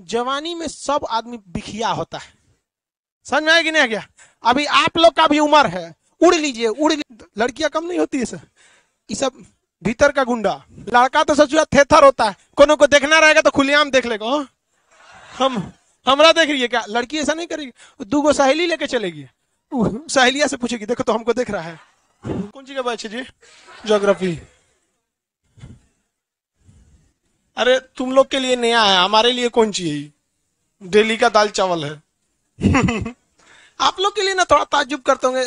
जवानी में सब आदमी बिखिया होता है, समझ में आया कि नहीं? क्या अभी आप लोग का भी उम्र है, उड़ लीजिए उड़ लीजिए, लड़कियां कम नहीं होती है सर। ये सब भीतर का गुंडा, लड़का तो सचुआ थेथर होता है, कोनो को देखना रहेगा तो खुलेआम देख लेगा। हमरा देख रही है क्या? लड़की ऐसा नहीं करेगी, दो गो सहेली लेके चलेगी, सहेलिया से पूछेगी देखो तो हमको देख रहा है। कौन सी अच्छी जी ज्योग्राफी? अरे तुम लोग के लिए नया है, हमारे लिए कौन सी डेली का दाल चावल है। आप लोग के लिए ना थोड़ा ताज्जुब करते होंगे,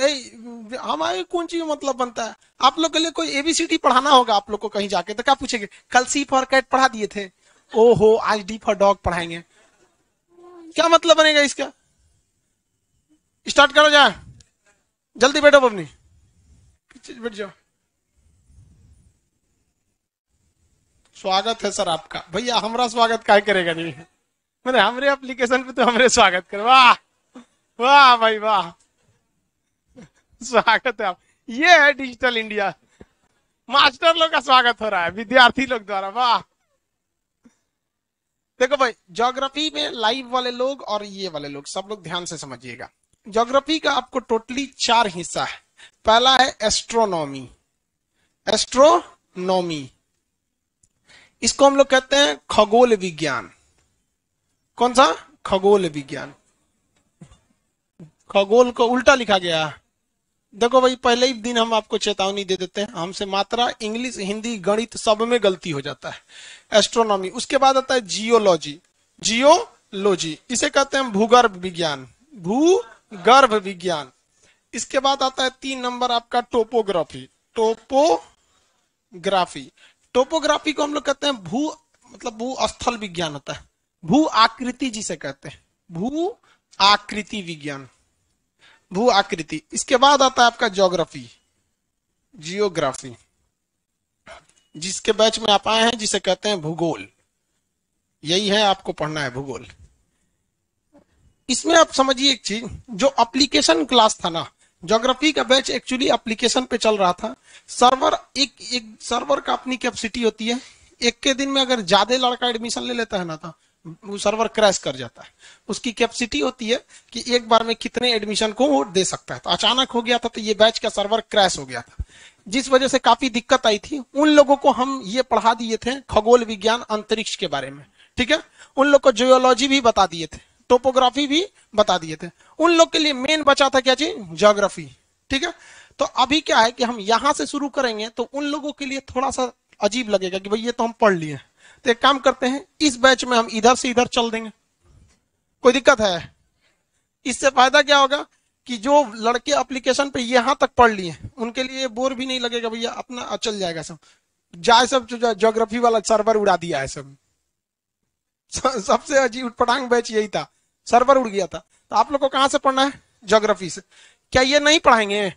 हमारे कौन सी मतलब बनता है। आप लोग के लिए कोई एबीसीडी पढ़ाना होगा आप लोग को कहीं जाके तो क्या पूछेंगे? कल सी फॉर कैट पढ़ा दिए थे, ओहो आज डी फॉर डॉग पढ़ाएंगे, क्या मतलब बनेगा इसका? स्टार्ट करो जाए, जल्दी बैठो अपनी, बैठ जाओ। स्वागत है सर आपका। भैया हमारा स्वागत काहे करेगा? नहीं मैंने हमरे एप्लीकेशन पे तो हमरे स्वागत कर। वाह वाह भाई वाह, स्वागत है आप। ये है डिजिटल इंडिया, मास्टर लोग का स्वागत हो रहा है विद्यार्थी लोग द्वारा। वाह देखो भाई, ज्योग्राफी में लाइव वाले लोग और ये वाले लोग सब लोग ध्यान से समझिएगा। ज्योग्राफी का आपको टोटली 4 हिस्सा है। पहला है एस्ट्रोनॉमी, एस्ट्रोनॉमी इसको हम लोग कहते हैं खगोल विज्ञान। कौन सा? खगोल विज्ञान। खगोल को उल्टा लिखा गया। देखो भाई पहले ही दिन हम आपको चेतावनी दे देते हैं, हमसे मात्रा इंग्लिश हिंदी गणित सब में गलती हो जाता है। एस्ट्रोनॉमी। उसके बाद आता है जियोलॉजी, जियोलॉजी इसे कहते हैं भूगर्भ विज्ञान, भूगर्भ विज्ञान। इसके बाद आता है 3 नंबर आपका टोपोग्राफी, टोपोग्राफी। टोपोग्राफी को हम लोग कहते हैं भू मतलब भू स्थल विज्ञान होता है, भू आकृति जिसे कहते हैं भू आकृति विज्ञान, भू आकृति। इसके बाद आता है आपका ज्योग्राफी, जियोग्राफी जिसके बैच में आप आए हैं जिसे कहते हैं भूगोल। यही है आपको पढ़ना है भूगोल। इसमें आप समझिए एक चीज, जो एप्लीकेशन क्लास था ना, ज्योग्राफी का बैच एक्चुअली एप्लीकेशन पे चल रहा था। सर्वर एक सर्वर का अपनी कैपेसिटी होती है, एक के दिन में अगर ज्यादा लड़का एडमिशन ले लेता है ना तो वो सर्वर क्रैश कर जाता है। उसकी कैपेसिटी होती है कि एक बार में कितने एडमिशन को वो दे सकता है। तो अचानक हो गया था तो ये बैच का सर्वर क्रैश हो गया था, जिस वजह से काफी दिक्कत आई थी। उन लोगों को हम ये पढ़ा दिए थे खगोल विज्ञान अंतरिक्ष के बारे में, ठीक है। उन लोग को जियोलॉजी भी बता दिए थे, टोपोग्राफी भी बता दिए थे। उन लोग के लिए मेन बचा था क्या जी? ज्योग्राफी, ठीक है। तो अभी क्या है कि हम यहां से शुरू करेंगे तो उन लोगों के लिए थोड़ा सा अजीब लगेगा कि भाई ये तो हम पढ़ लिए। तो एक काम करते हैं, इस बैच में हम इधर से इधर चल देंगे, कोई दिक्कत है? इससे फायदा क्या होगा कि जो लड़के एप्लीकेशन पे यहां तक पढ़ लिए उनके लिए बोर भी नहीं लगेगा, भैया अपना चल जाएगा सब। जाए सब ज्योग्राफी वाला सर्वर उड़ा दिया है सब। सबसे अजीब उटपटांग बैच यही था, सर्वर उड़ गया था। तो आप लोग को कहां से पढ़ना है? ज्योग्राफी से। क्या ये नहीं पढ़ाएंगे?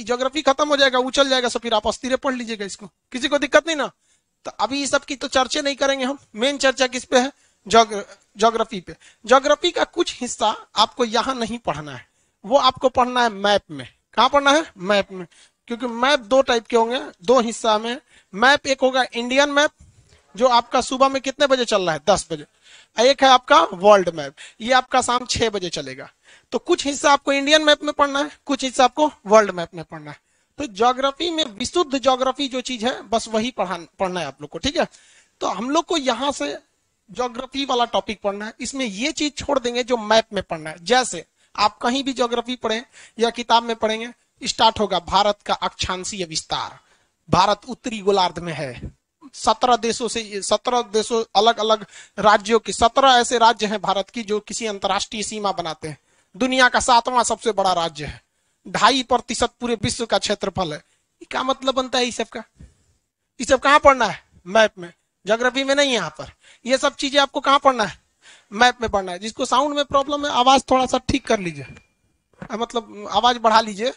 ज्योग्राफी खत्म हो जाएगा, वो चल जाएगा, सब फिर आप अस्थिर पढ़ लीजिएगा इसको, किसी को दिक्कत नहीं ना। तो अभी इस सब की तो चर्चा नहीं करेंगे हम। मेन चर्चा किस पे है? ज्योग्राफी पे। ज्योग्राफी का कुछ हिस्सा आपको यहाँ नहीं पढ़ना है, वो आपको पढ़ना है मैप में। कहाँ पढ़ना है? मैप में। क्योंकि मैप 2 टाइप के होंगे, 2 हिस्सा में। मैप एक होगा इंडियन मैप, जो आपका सुबह में कितने बजे चल रहा है? 10 बजे। एक है आपका वर्ल्ड मैप, ये आपका शाम 6 बजे चलेगा। तो कुछ हिस्सा आपको इंडियन मैप में पढ़ना है, कुछ हिस्सा आपको वर्ल्ड मैप में पढ़ना है। तो ज्योग्राफी में विशुद्ध ज्योग्राफी जो चीज है बस वही पढ़ना है आप लोग को, ठीक है। तो हम लोग को यहाँ से ज्योग्राफी वाला टॉपिक पढ़ना है, इसमें ये चीज छोड़ देंगे जो मैप में पढ़ना है। जैसे आप कहीं भी ज्योग्राफी पढ़े या किताब में पढ़ेंगे, स्टार्ट होगा भारत का अक्षांशीय विस्तार। भारत उत्तरी गोलार्ध में है, 17 देशों अलग अलग राज्यों के 17 ऐसे राज्य हैं भारत की जो किसी अंतर्राष्ट्रीय सीमा बनाते हैं। दुनिया का 7वां सबसे बड़ा राज्य है, 2.5% पूरे विश्व का क्षेत्रफल है। क्या मतलब बनता है इस सब का? ये सब कहाँ पढ़ना है? मैप में। ज्योग्राफी में नहीं है। यहाँ पर ये सब चीजें आपको कहाँ पढ़ना है? मैप में पढ़ना है। जिसको साउंड में प्रॉब्लम है, आवाज थोड़ा सा ठीक कर लीजिए, मतलब आवाज बढ़ा लीजिए,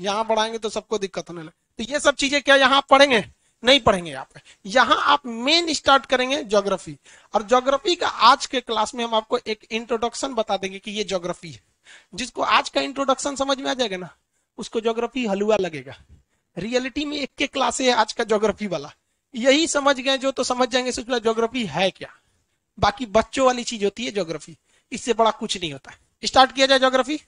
यहाँ बढ़ाएंगे तो सबको दिक्कत होने लगे। तो ये सब चीजें क्या यहाँ पढ़ेंगे? नहीं पढ़ेंगे। यहाँ आप मेन स्टार्ट करेंगे ज्योग्राफी। और ज्योग्राफी का आज के क्लास में हम आपको एक इंट्रोडक्शन बता देंगे कि ये ज्योग्राफी है। जिसको आज का इंट्रोडक्शन समझ में आ जाएगा ना, उसको ज्योग्राफी हलवा लगेगा। रियलिटी में एक के क्लास है आज का ज्योग्राफी वाला। यही समझ गए जो तो समझ जाएंगे, सोच लो ज्योग्राफी है क्या। बाकी बच्चों वाली चीज होती है ज्योग्राफी, इससे बड़ा कुछ नहीं होता है। स्टार्ट किया जाए ज्योग्राफी,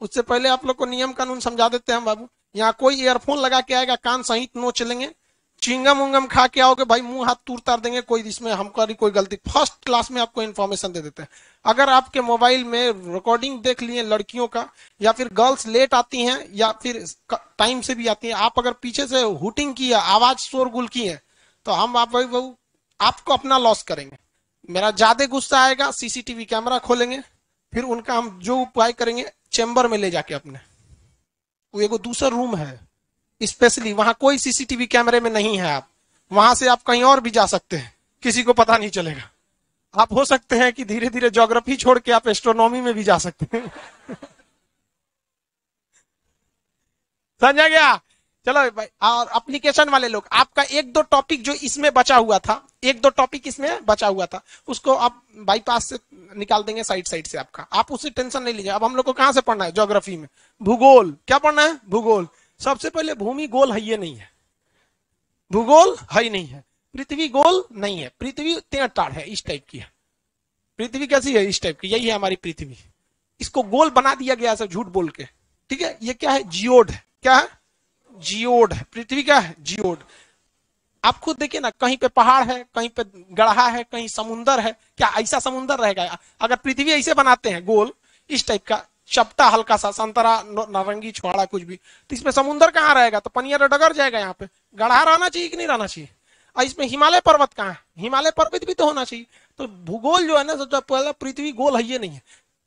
उससे पहले आप लोग को नियम कानून समझा देते हैं हम बाबू। यहाँ कोई ईयरफोन लगा के आएगा, कान सहित नोच लेंगे, चिंगम उंगम खा के आओगे भाई, मुंह हाथ तूर तार देंगे, कोई इसमें हमारी कोई गलती। फर्स्ट क्लास में आपको इन्फॉर्मेशन दे देते हैं। अगर आपके मोबाइल में रिकॉर्डिंग देख लिए लड़कियों का, या फिर गर्ल्स लेट आती हैं या फिर टाइम से भी आती हैं, आप अगर पीछे से हुटिंग की है, आवाज शोरगुल की है, तो हम आप भाई बहू आपको अपना लॉस करेंगे। मेरा ज्यादा गुस्सा आएगा, सीसीटीवी कैमरा खोलेंगे, फिर उनका हम जो उपाय करेंगे चैम्बर में ले जाके अपने, वो एगो दूसरा रूम है स्पेशली, वहां कोई सीसीटीवी कैमरे में नहीं है, आप वहां से आप कहीं और भी जा सकते हैं, किसी को पता नहीं चलेगा। आप हो सकते हैं कि धीरे धीरे ज्योग्राफी छोड़ के आप एस्ट्रोनॉमी में भी जा सकते हैं। समझा गया? चलो भाई। और एप्लीकेशन वाले लोग, आपका एक दो टॉपिक जो इसमें बचा हुआ था, उसको आप बाईपास से निकाल देंगे, साइड साइड से आपका, आप उससे टेंशन नहीं लीजिए। अब हम लोग को कहां से पढ़ना है ज्योग्राफी में? भूगोल। क्या पढ़ना है? भूगोल। सबसे पहले भूमि गोल है ये नहीं है, भूगोल है ही नहीं है, पृथ्वी गोल नहीं है, पृथ्वी टेढ़ है, इस टाइप की है। पृथ्वी कैसी है? इस टाइप की, यही है हमारी पृथ्वी। इसको गोल बना दिया गया सब झूठ बोल के, ठीक है। ये क्या है? जियोड है। क्या है? जियोड है। पृथ्वी क्या है? जियोड। आप खुद देखिए ना, कहीं पे पहाड़ है, कहीं पे गढ़ा है, कहीं समुंदर है। क्या ऐसा समुंदर रहेगा? अगर पृथ्वी ऐसे बनाते हैं गोल, इस टाइप का चपटा हल्का सा संतरा नारंगी छोड़ा कुछ भी, तो इसमें समुंदर कहाँ रहेगा? तो पनियर डगर जाएगा। यहाँ पे गढ़ा रहना चाहिए कि नहीं रहना चाहिए? और इसमें हिमालय पर्वत कहाँ है? हिमालय पर्वत भी तो होना चाहिए। तो भूगोल जो है ना, सबसे पहला पृथ्वी गोल है ये नहीं है,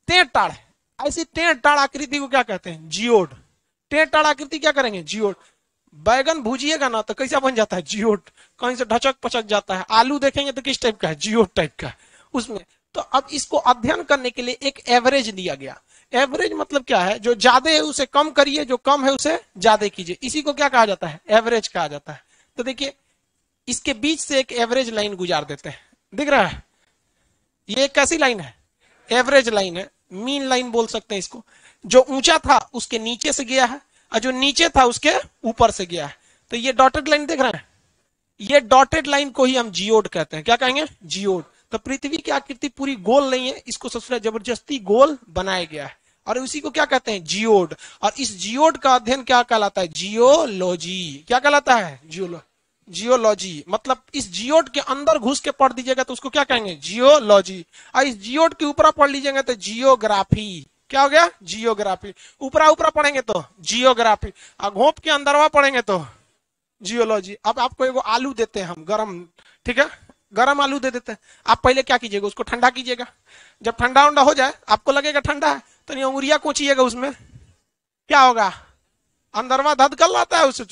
टेढ़ है। ऐसी टेढ़ आकृति को क्या कहते हैं? जियोड। टेढ़ आकृति क्या करेंगे? जियोड। बैगन भूजिएगा ना तो कैसा बन जाता है? जियोड। कहीं से ढचक पचक जाता है। आलू देखेंगे तो किस टाइप का है? जियोड टाइप का है उसमें। तो अब इसको अध्ययन करने के लिए एक एवरेज दिया गया। एवरेज मतलब क्या है? जो ज्यादा है उसे कम करिए, जो कम है उसे ज्यादा कीजिए, इसी को क्या कहा जाता है? एवरेज कहा जाता है। तो देखिए, इसके बीच से एक एवरेज लाइन गुजार देते हैं, दिख रहा है? ये कैसी लाइन है? एवरेज लाइन है, मीन लाइन बोल सकते हैं इसको। जो ऊंचा था उसके नीचे से गया है, और जो नीचे था उसके ऊपर से गया है। तो ये डॉटेड लाइन देख रहे हैं, ये डॉटेड लाइन को ही हम जियोड कहते हैं। क्या कहेंगे? जियोड। तो पृथ्वी की आकृति पूरी गोल नहीं है, इसको सबसे जबरदस्ती गोल बनाया गया है, और उसी को क्या कहते हैं? जियोड। और इस जियोड का अध्ययन क्या कहलाता है? जियोलॉजी। क्या कहलाता है? जियोलॉजी। मतलब इस जियोड के अंदर घुस के पढ़ दीजिएगा तो उसको क्या कहेंगे? जियोलॉजी। और इस जियोड के ऊपर पढ़ लीजिएगा तो जियोग्राफी। क्या हो गया? जियोग्राफी। ऊपरा ऊपरा पढ़ेंगे तो जियोग्राफी, और घोंप के अंदरवा पढ़ेंगे तो जियोलॉजी। अब आपको एगो आलू देते हैं हम गरम, ठीक है, गरम आलू दे देते हैं। आप पहले क्या कीजिएगा? उसको ठंडा कीजिएगा। जब ठंडा उंडा हो जाए, आपको लगेगा ठंडा है, तो ये अंगुरिया कोचिएगा उसमें, क्या होगा? अंदरवा धधकल लाता है उससे।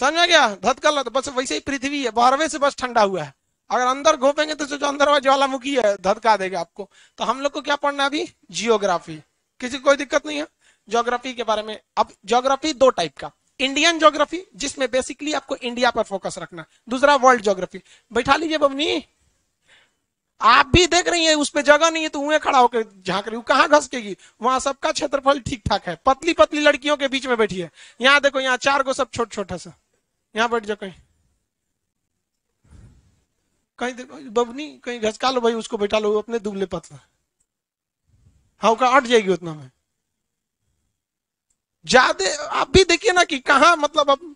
समझ गया? धधकल लाता, बस वैसे ही पृथ्वी है, बाहरवे से बस ठंडा हुआ है। अगर अंदर घोपेंगे तो सोचो अंदर ज्वालामुखी है, धधका देगा आपको। तो हम लोग को क्या पढ़ना है अभी? जियोग्राफी। किसी को कोई दिक्कत नहीं है ज्योग्राफी के बारे में। अब ज्योग्राफी दो टाइप का, इंडियन ज्योग्राफी जिसमें बेसिकली आपको इंडिया पर फोकस रखना, दूसरा वर्ल्ड ज्योग्राफी। बैठा लीजिए बबनी, आप भी देख रही है उस पर जगह नहीं है तो वह खड़ा होकर झांक रही हूँ, कहाँ घसकेगी? वहां सबका क्षेत्रफल ठीक ठाक है, पतली पतली लड़कियों के बीच में बैठी है। यहाँ देखो, यहाँ चार को सब छोटा छोटा सा, यहाँ बैठ जाओ कहीं कहीं बबनी, कहीं घसका लो भाई उसको, बैठा लो अपने दुबले पतला, हाँ का अट जाएगी उतना में ज्यादा। आप भी देखिए ना कि कहाँ, मतलब अब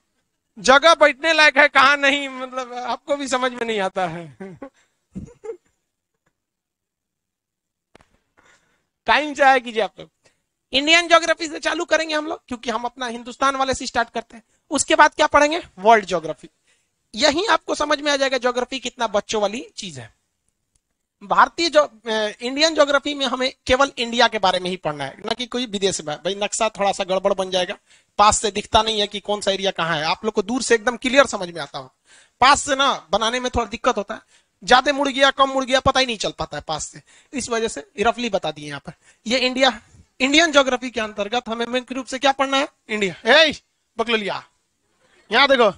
जगह बैठने लायक है कहाँ नहीं, मतलब आपको भी समझ में नहीं आता है। टाइम जाया कीजिए आप लोग। इंडियन ज्योग्राफी से चालू करेंगे हम लोग, क्योंकि हम अपना हिंदुस्तान वाले से स्टार्ट करते हैं। उसके बाद क्या पढ़ेंगे? World geography. यही आपको समझ में आ जाएगा ज्योग्राफी कितना बच्चों वाली चीज है। भारतीय जो इंडियन ज्योग्राफी में हमें केवल इंडिया के बारे में ही पढ़ना है, ना कि कोई विदेश में। भाई नक्शा थोड़ा सा गड़बड़ बन जाएगा, पास से दिखता नहीं है कि कौन सा एरिया कहाँ है। आप लोग को दूर से एकदम क्लियर समझ में आता हो, पास से ना बनाने में थोड़ा दिक्कत होता है, ज्यादा मुड़ गया कम मुड़ गया पता ही नहीं चल पाता है पास से। इस वजह से रफली बता दिए यहाँ पर। ये इंडिया, इंडियन ज्योग्राफी के अंतर्गत हमें मुख्य रूप से क्या पढ़ना है? इंडिया। ए बकलोलिया यहाँ देखो,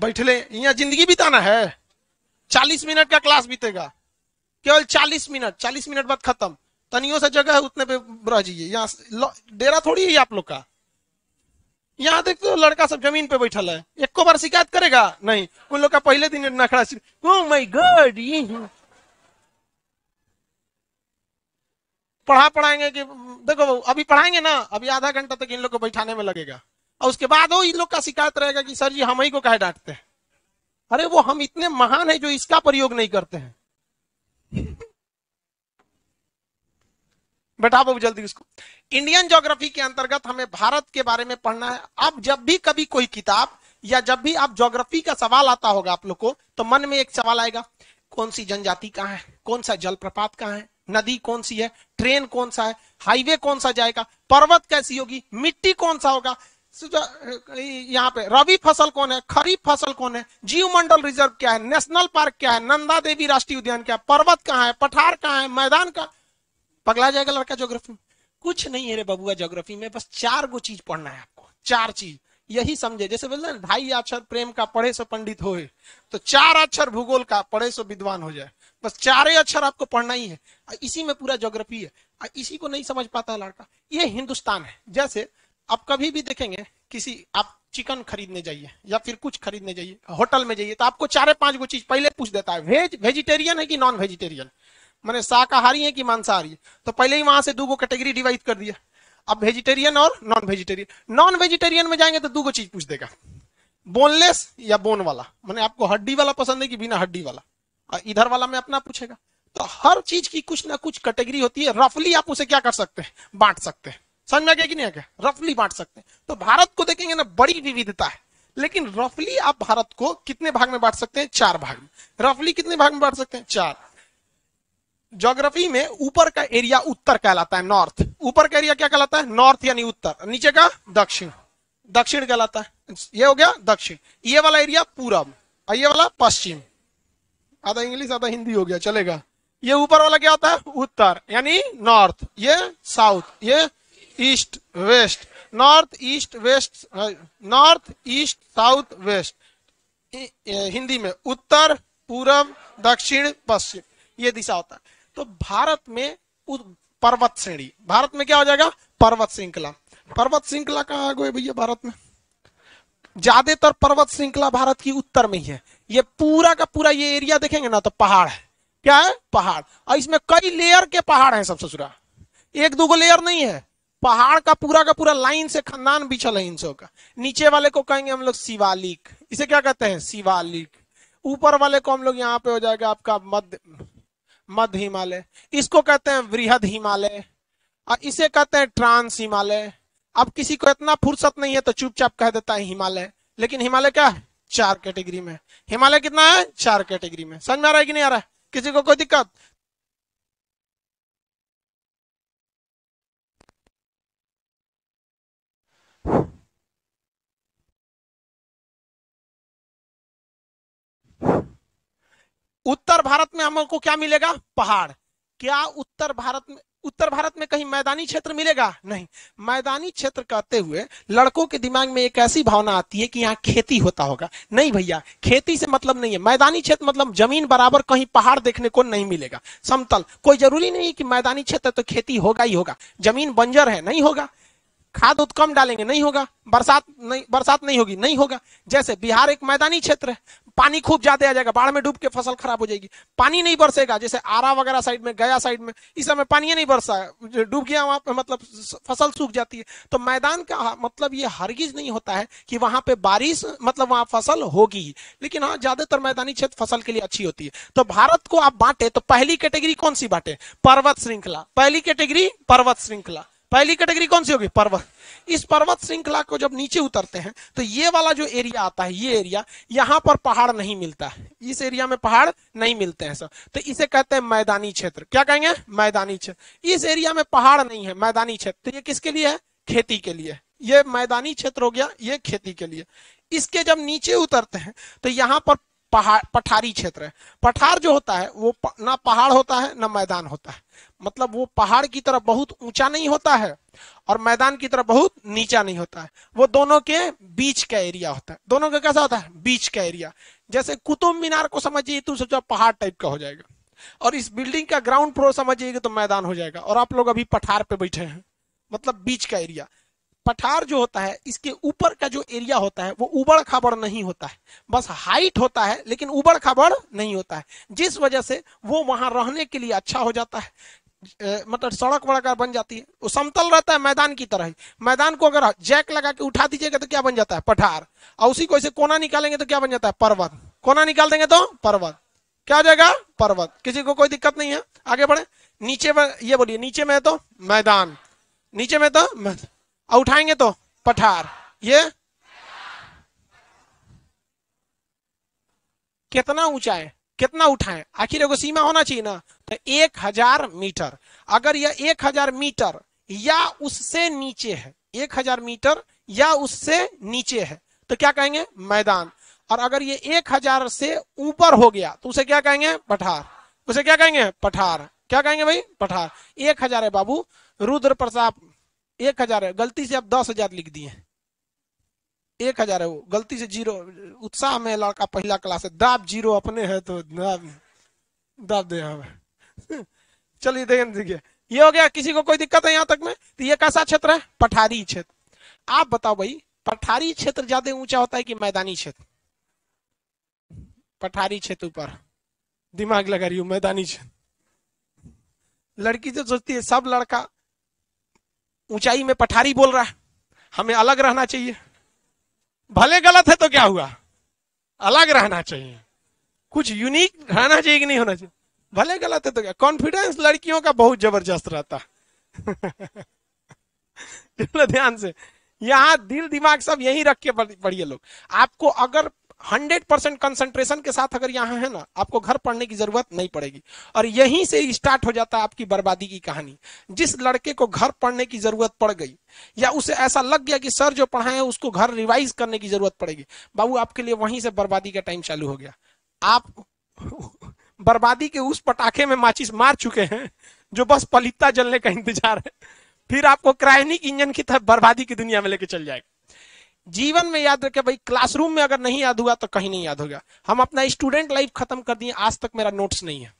बैठले यहाँ जिंदगी बिताना है, 40 मिनट का क्लास बीतेगा, केवल 40 मिनट बाद खत्म। तनियों से जगह है उतने पे रह जाइए, यहाँ डेरा थोड़ी है आप लोग का। यहाँ देखते हो लड़का सब जमीन पे बैठल है, एको बार शिकायत करेगा नहीं। उन लोग का पहले दिन नखड़ा, ओ माय गॉड, ये पढ़ा पढ़ाएंगे कि देखो बाबू अभी पढ़ाएंगे ना, अभी आधा घंटा तक इन लोग को बैठाने में लगेगा और उसके बाद वो इन लोग का शिकायत रहेगा कि सर जी हम ही को काहे डांटते हैं। अरे वो हम इतने महान है जो इसका प्रयोग नहीं करते हैं। बैठा बाबू जल्दी उसको। इंडियन ज्योग्राफी के अंतर्गत हमें भारत के बारे में पढ़ना है। अब जब भी कभी कोई किताब या जब भी आप ज्योग्राफी का सवाल आता होगा आप लोग को, तो मन में एक सवाल आएगा, कौन सी जनजाति कहाँ है, कौन सा जलप्रपात कहाँ है, नदी कौन सी है, ट्रेन कौन सा है, हाईवे कौन सा जाएगा, पर्वत कैसी होगी, मिट्टी कौन सा होगा, यहाँ पे रबी फसल कौन है, खरीफ फसल कौन है, जीवमंडल रिजर्व क्या है, नेशनल पार्क क्या है, नंदा देवी राष्ट्रीय उद्यान क्या है, पर्वत कहाँ है, पठार कहाँ है, मैदान का पगला जाएगा लड़का ज्योग्राफी। कुछ नहीं है रे बबुआ ज्योग्राफी में, बस चार गो चीज पढ़ना है आपको, चार चीज। यही समझे, जैसे बोलते हैं ढाई अक्षर प्रेम का पढ़े सो पंडित होए, तो चार अक्षर भूगोल का पढ़े सो विद्वान हो जाए। बस चार ही अक्षर आपको पढ़ना ही है, इसी में पूरा ज्योग्राफी है। इसी को नहीं समझ पाता है लड़का। ये हिंदुस्तान है। जैसे आप कभी भी देखेंगे किसी, आप चिकन खरीदने जाइए या फिर कुछ खरीदने जाइए, होटल में जाइए, तो आपको चार पांच गो चीज पहले पूछ देता है, वेजिटेरियन है कि नॉन वेजिटेरियन, माने शाकाहारी है कि मांसाहारी है। तो पहले ही वहां से दो गो कैटेगरी डिवाइड कर दिया, अब वेजिटेरियन और नॉन वेजिटेरियन। नॉन वेजिटेरियन में जाएंगे तो दो गो चीज पूछ देगा, बोनलेस या बोन वाला, माने आपको हड्डी वाला पसंद है कि बिना हड्डी वाला, और इधर वाला में अपना पूछेगा। तो हर चीज की कुछ ना कुछ कैटेगरी होती है, रफली आप उसे क्या कर सकते हैं, बांट सकते हैं। समझ में आ गया कि नहीं आ गया, रफली बांट सकते हैं। तो भारत को देखेंगे ना, बड़ी विविधता है, लेकिन रफली आप भारत को कितने भाग में बांट सकते हैं, चार भाग में। रफली कितने भाग में बांट सकते हैं, चार। ज्योग्राफी में ऊपर का एरिया उत्तर कहलाता है, नॉर्थ। ऊपर का एरिया क्या कहलाता है, नॉर्थ यानी उत्तर। नीचे का दक्षिण, दक्षिण कहलाता है। ये हो गया दक्षिण, ये वाला एरिया पूरब और ये वाला पश्चिम। आधा इंग्लिश आधा हिंदी हो गया, चलेगा। ये ऊपर वाला क्या होता है, उत्तर यानी नॉर्थ, ये साउथ, ये east west, north east west, north east south west. Hindi में उत्तर पूरब दक्षिण पश्चिम, ये दिशा होता है। तो भारत में पर्वत श्रेणी, भारत में क्या हो जाएगा, पर्वत श्रृंखला। पर्वत श्रृंखला कहाँ गए भैया, भारत में ज्यादातर पर्वत श्रृंखला भारत की उत्तर में ही है। ये पूरा का पूरा ये एरिया देखेंगे ना तो पहाड़ है, क्या है, पहाड़। और इसमें कई लेयर के पहाड़ हैं सब ससुरा, एक दो लेयर नहीं है, पहाड़ का पूरा लाइन से खानदान बिछल है इन सब का। नीचे वाले को कहेंगे हम लोग शिवालिक, इसे क्या कहते हैं, शिवालिक। ऊपर वाले को हम लोग यहाँ पे हो जाएगा आपका मध्य हिमालय, इसको कहते हैं बृहद हिमालय और इसे कहते हैं ट्रांस हिमालय। अब किसी को इतना फुर्सत नहीं है तो चुपचाप कह देता है हिमालय, लेकिन हिमालय क्या है, चार कैटेगरी में। हिमालय कितना है, चार कैटेगरी में। समझ में आ रहा है कि नहीं आ रहा है, किसी को कोई दिक्कत? उत्तर भारत में हमको क्या मिलेगा, पहाड़। क्या उत्तर भारत में कहीं मैदानी क्षेत्र मिलेगा, नहीं। मैदानी क्षेत्र कहते हुए लड़कों के दिमाग में एक ऐसी भावना आती है कि यहाँ खेती होता होगा। नहीं भैया, खेती से मतलब नहीं है। मैदानी क्षेत्र मतलब जमीन बराबर कहीं पहाड़ देखने को नहीं मिलेगा, समतल। कोई जरूरी नहीं कि मैदानी क्षेत्र तो खेती होगा ही होगा। जमीन बंजर है, नहीं होगा। खाद उद कम डालेंगे, नहीं होगा। बरसात नहीं होगी, नहीं होगा। जैसे बिहार एक मैदानी क्षेत्र है, पानी खूब ज्यादा आ जाएगा, बाढ़ में डूब के फसल खराब हो जाएगी। पानी नहीं बरसेगा, जैसे आरा वगैरह साइड में, गया साइड में इस समय पानी नहीं बरसा, डूब गया वहां पे, मतलब फसल सूख जाती है। तो मैदान का मतलब ये हरगिज नहीं होता है कि वहां पे बारिश मतलब वहां फसल होगी, लेकिन हाँ ज्यादातर मैदानी क्षेत्र फसल के लिए अच्छी होती है। तो भारत को आप बांटे तो पहली कैटेगरी कौन सी बांटे, पर्वत श्रृंखला। पहली कैटेगरी पर्वत श्रृंखला, पहली कैटेगरी कौन सी होगी, पर्वत। इस पर्वत श्रृंखला को जब नीचे उतरते हैं तो ये वाला जो एरिया आता है, ये एरिया, यहाँ पर पहाड़ नहीं मिलता है, इस एरिया में पहाड़ नहीं मिलते हैं सर। तो इसे कहते हैं मैदानी क्षेत्र। क्या कहेंगे, मैदानी क्षेत्र। इस एरिया में पहाड़ नहीं है, मैदानी क्षेत्र। तो ये किसके लिए है, खेती के लिए। ये मैदानी क्षेत्र हो गया, ये खेती के लिए। इसके जब नीचे उतरते हैं तो यहाँ पर पठारी क्षेत्र है। पठार जो होता है वो ना पहाड़ होता है ना मैदान होता है, मतलब वो पहाड़ की तरह बहुत ऊंचा नहीं होता है और मैदान की तरह बहुत नीचा नहीं होता है, वो दोनों के बीच का एरिया होता है। दोनों का कैसा होता है, बीच का एरिया। जैसे कुतुब मीनार को समझिए तो सोचा पहाड़ टाइप का हो जाएगा, और इस बिल्डिंग का ग्राउंड फ्लोर समझिएगा तो मैदान हो जाएगा, और आप लोग अभी पठार पे बैठे हैं, मतलब बीच का एरिया। पठार जो होता है इसके ऊपर का जो एरिया होता है वो उबड़ खाबड़ नहीं होता है, बस हाइट होता है लेकिन उबड़ खाबड़ नहीं होता है, जिस वजह से वो वहां रहने के लिए अच्छा हो जाता है। मतलब सड़क वड़क बन जाती है, वो समतल रहता है मैदान की तरह ही। मैदान को अगर जैक लगा के उठा दीजिएगा तो क्या बन जाता है? पठार। और उसी को ऐसे कोना निकालेंगे तो क्या बन जाता है? पर्वत। कोना निकाल देंगे तो पर्वत। क्या हो जाएगा? पर्वत। किसी को कोई दिक्कत नहीं है, आगे बढ़े। नीचे ये बोलिए, नीचे में है तो मैदान, नीचे में तो मैदान, उठाएंगे तो पठार। ये कितना ऊंचा है, कितना उठाएं, आखिर एगो सीमा होना चाहिए ना। तो 1000 मीटर। अगर यह 1000 मीटर या उससे नीचे है, 1000 मीटर या उससे नीचे है तो क्या कहेंगे? मैदान। और अगर ये 1000 से ऊपर हो गया तो उसे क्या कहेंगे? पठार। उसे क्या कहेंगे? पठार। क्या कहेंगे भाई? पठार। 1000 है बाबू रुद्र प्रसाद, 1000 है, गलती से आप 10000 लिख दिए। 1000 है वो, गलती से जीरो, उत्साह में लड़का पहला क्लास है, दाब जीरो अपने है तो दाब दे हमें। चलिए देखिए ये हो गया, किसी को कोई दिक्कत है यहाँ तक में? तो ये कैसा क्षेत्र है? पठारी क्षेत्र। आप बताओ भाई, पठारी क्षेत्र ज्यादा ऊंचा होता है कि मैदानी क्षेत्र? पठारी क्षेत्र ऊपर, दिमाग लगा रही हूं। मैदानी क्षेत्र, लड़की जो सोचती है सब लड़का ऊंचाई में पठारी बोल रहा है, हमें अलग रहना चाहिए, भले गलत है तो क्या हुआ, अलग रहना चाहिए, कुछ यूनिक रहना चाहिए कि नहीं होना चाहिए, भले गलत है तो क्या। कॉन्फिडेंस लड़कियों का बहुत जबरदस्त रहता है। ध्यान से, यहाँ दिल दिमाग सब यही रख के पढ़िए लोग। आपको अगर 100% कंसंट्रेशन के साथ अगर यहाँ है ना, आपको घर पढ़ने की जरूरत नहीं पड़ेगी। और यहीं से स्टार्ट हो जाता है आपकी बर्बादी की कहानी। जिस लड़के को घर पढ़ने की जरूरत पड़ गई या उसे ऐसा लग गया कि सर जो पढ़ाए उसको घर रिवाइज करने की जरूरत पड़ेगी, बाबू आपके लिए वहीं से बर्बादी का टाइम चालू हो गया। आप बर्बादी के उस पटाखे में माचिस मार चुके हैं जो बस पलीता जलने का इंतजार है, फिर आपको क्रायोनिक इंजन की तरह बर्बादी की दुनिया में लेके चल जाएगा। जीवन में याद रखे भाई, क्लासरूम में अगर नहीं याद हुआ तो कहीं नहीं याद होगा। हम अपना स्टूडेंट लाइफ खत्म कर दिए, आज तक मेरा नोट्स नहीं है,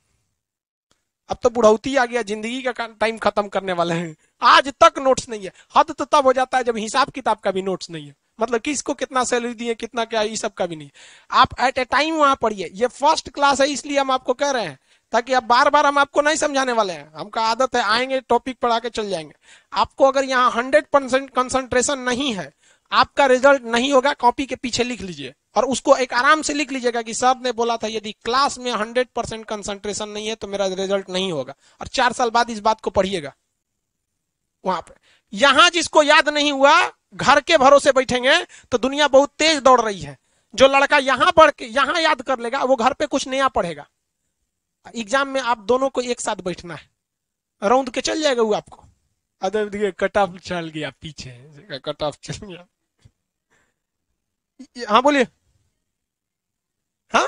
अब तो बुढ़ौती आ गया, जिंदगी का टाइम खत्म करने वाले हैं, आज तक नोट्स नहीं है। हद तो तब हो जाता है जब हिसाब किताब का भी नोट्स नहीं है, मतलब किसको कितना सैलरी दिए, कितना क्या, ये सब का भी नहीं। आप एट ए टाइम वहां पढ़िए। ये फर्स्ट क्लास है इसलिए हम आपको कह रहे हैं, ताकि आप बार बार हम आपको नहीं समझाने वाले हैं, हमका आदत है आएंगे टॉपिक पढ़ा के चल जाएंगे। आपको अगर यहाँ 100% कंसंट्रेशन नहीं है, आपका रिजल्ट नहीं होगा। कॉपी के पीछे लिख लीजिए और उसको एक आराम से लिख लीजिएगा कि सर ने बोला था यदि क्लास में 100% कंसंट्रेशन नहीं है तो मेरा रिजल्ट नहीं होगा। और 4 साल बाद इस बात को पढ़िएगा। वहां पे यहां जिसको याद नहीं हुआ, घर के भरोसे बैठेंगे तो दुनिया बहुत तेज दौड़ रही है। जो लड़का यहां पढ़ के यहां याद कर लेगा, वो घर पे कुछ नया पढ़ेगा। एग्जाम में आप दोनों को एक साथ बैठना है, रौंद के चल जाएगा वो आपको। अदर कट ऑफ चल गया, पीछे कट ऑफ चल गया। हाँ बोलिए। हाँ,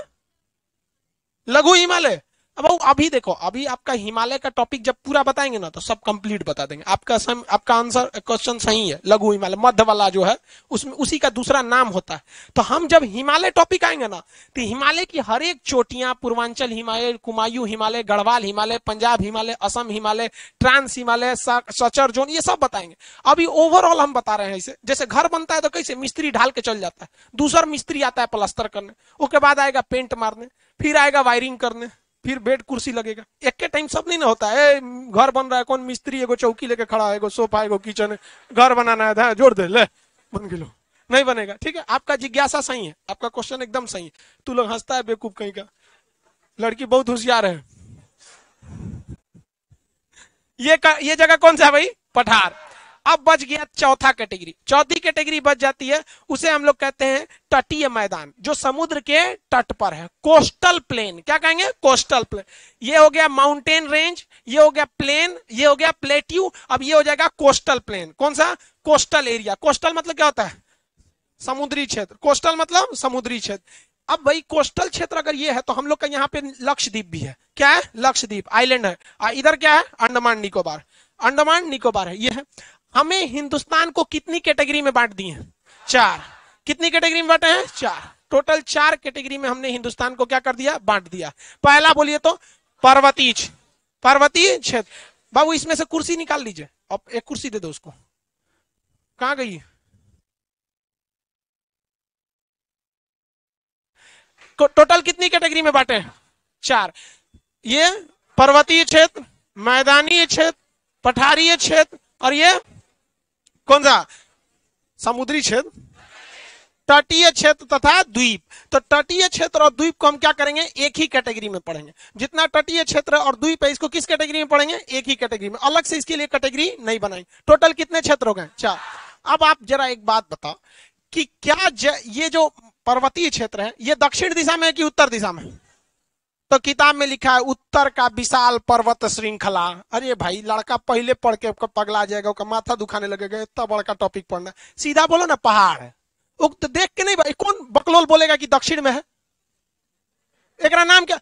लघु हिमालय। अब अभी देखो, अभी आपका हिमालय का टॉपिक जब पूरा बताएंगे ना तो सब कंप्लीट बता देंगे। आपका आंसर क्वेश्चन सही है, लघु हिमालय मध्य वाला जो है उसमें उसी का दूसरा नाम होता है। तो हम जब हिमालय टॉपिक आएंगे ना तो हिमालय की हर एक चोटियां, Purvanchal Himalaya, Kumaon Himalaya, Garhwal Himalaya, Punjab Himalaya, Assam Himalaya, trans Himalaya, suture zone, ये सब बताएंगे। अभी ओवरऑल हम बता रहे हैं इसे। जैसे घर बनता है तो कैसे मिस्त्री ढाल के चल जाता है, दूसरा मिस्त्री आता है प्लास्टर करने, उसके बाद आएगा पेंट मारने, फिर आएगा वायरिंग करने, फिर बेड कुर्सी लगेगा। एक के टाइम सब नहीं ना होता है। घर बन रहा है, कौन मिस्त्री एगो चौकी लेके खड़ा है, एगो सोफा, एगो किचन है, घर बनाना है, जोड़ दे ले बन के लो, नहीं बनेगा। ठीक है, आपका जिज्ञासा सही है, आपका क्वेश्चन एकदम सही है। तू लोग हंसता है बेवकूफ कहीं का, लड़की बहुत होशियार है। ये जगह कौन सा है भाई? पठार। अब बच गया चौथा कैटेगरी। चौथी कैटेगरी बच जाती है, उसे हम लोग कहते हैं तटीय मैदान, जो समुद्र के तट पर है, कोस्टल प्लेन। क्या कहेंगे? Coastal plain. ये हो गया माउंटेन रेंज, ये हो गया प्लेन, ये हो गया प्लेट्यू, अब ये हो जाएगा कोस्टल प्लेन। कौन सा? Coastal area. कोस्टल मतलब क्या होता है? समुद्री क्षेत्र। कोस्टल मतलब समुद्री क्षेत्र। अब भाई कोस्टल क्षेत्र अगर ये है तो हम लोग का यहाँ पे लक्षद्वीप भी है। क्या है? लक्षद्वीप आइलैंड है। इधर क्या है? अंडमान निकोबार। अंडमान निकोबार है, ये है। हमें हिंदुस्तान को कितनी कैटेगरी में बांट दिए हैं? 4। कितनी कैटेगरी में बांटे हैं? 4। टोटल 4 कैटेगरी में हमने हिंदुस्तान को क्या कर दिया? बांट दिया। पहला बोलिए तो पर्वतीय क्षेत्र। बाबू इसमें से कुर्सी निकाल लीजिए, अब एक कुर्सी दे दो उसको। कहाँ गई? टोटल कितनी कैटेगरी में बांटे? चार। ये पर्वतीय क्षेत्र, मैदानी क्षेत्र, पठारीय क्षेत्र और ये कौन सा समुद्री क्षेत्र, तटीय क्षेत्र तथा द्वीप। तो तटीय क्षेत्र और द्वीप को हम क्या करेंगे, एक ही कैटेगरी में पढ़ेंगे। जितना तटीय क्षेत्र और द्वीप है इसको किस कैटेगरी में पढ़ेंगे, एक ही कैटेगरी में, अलग से इसके लिए कैटेगरी नहीं बनाएंगे। टोटल कितने क्षेत्र हो गए? चार। अब आप जरा एक बात बताओ कि क्या ये जो पर्वतीय क्षेत्र है ये दक्षिण दिशा में है कि उत्तर दिशा में? तो किताब में लिखा है उत्तर का विशाल पर्वत श्रृंखला। अरे भाई लड़का पहले पढ़ के पगला जाएगा, उसका माथा दुखाने लगेगा, इतना बड़ा टॉपिक पढ़ना। सीधा बोलो ना पहाड़ है, उक्त देख के नहीं। भाई कौन बकलोल बोलेगा कि दक्षिण में है? एक नाम क्या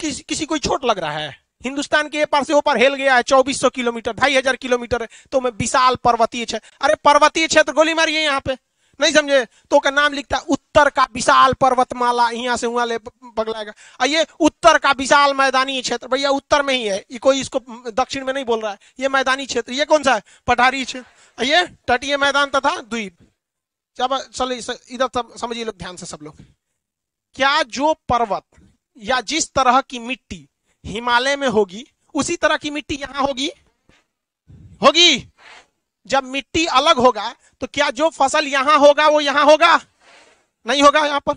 किसी कोई छोट लग रहा है? हिंदुस्तान के पार से ऊपर हेल गया है 2400 किलोमीटर, 2500 किलोमीटर है तो मैं विशाल पर्वतीय क्षेत्र। अरे पर्वतीय क्षेत्र गोली मारिए यहाँ पे, नहीं समझे तो का नाम लिखता है उत्तर का विशाल पर्वतमाला, यहाँ से वहां ले पगलाएगा। ये उत्तर का विशाल मैदानी क्षेत्र, भैया उत्तर में ही है, ये कोई इसको दक्षिण में नहीं बोल रहा है। ये मैदानी क्षेत्र, ये कौन सा है पठारी क्षेत्र, ये तटीय मैदान तथा द्वीप। चलो इधर समझिए लोग ध्यान से सब लोग, क्या जो पर्वत या जिस तरह की मिट्टी हिमालय में होगी उसी तरह की मिट्टी यहां होगी? होगी। जब मिट्टी अलग होगा तो क्या जो फसल यहां होगा वो यहां होगा? नहीं होगा। यहां पर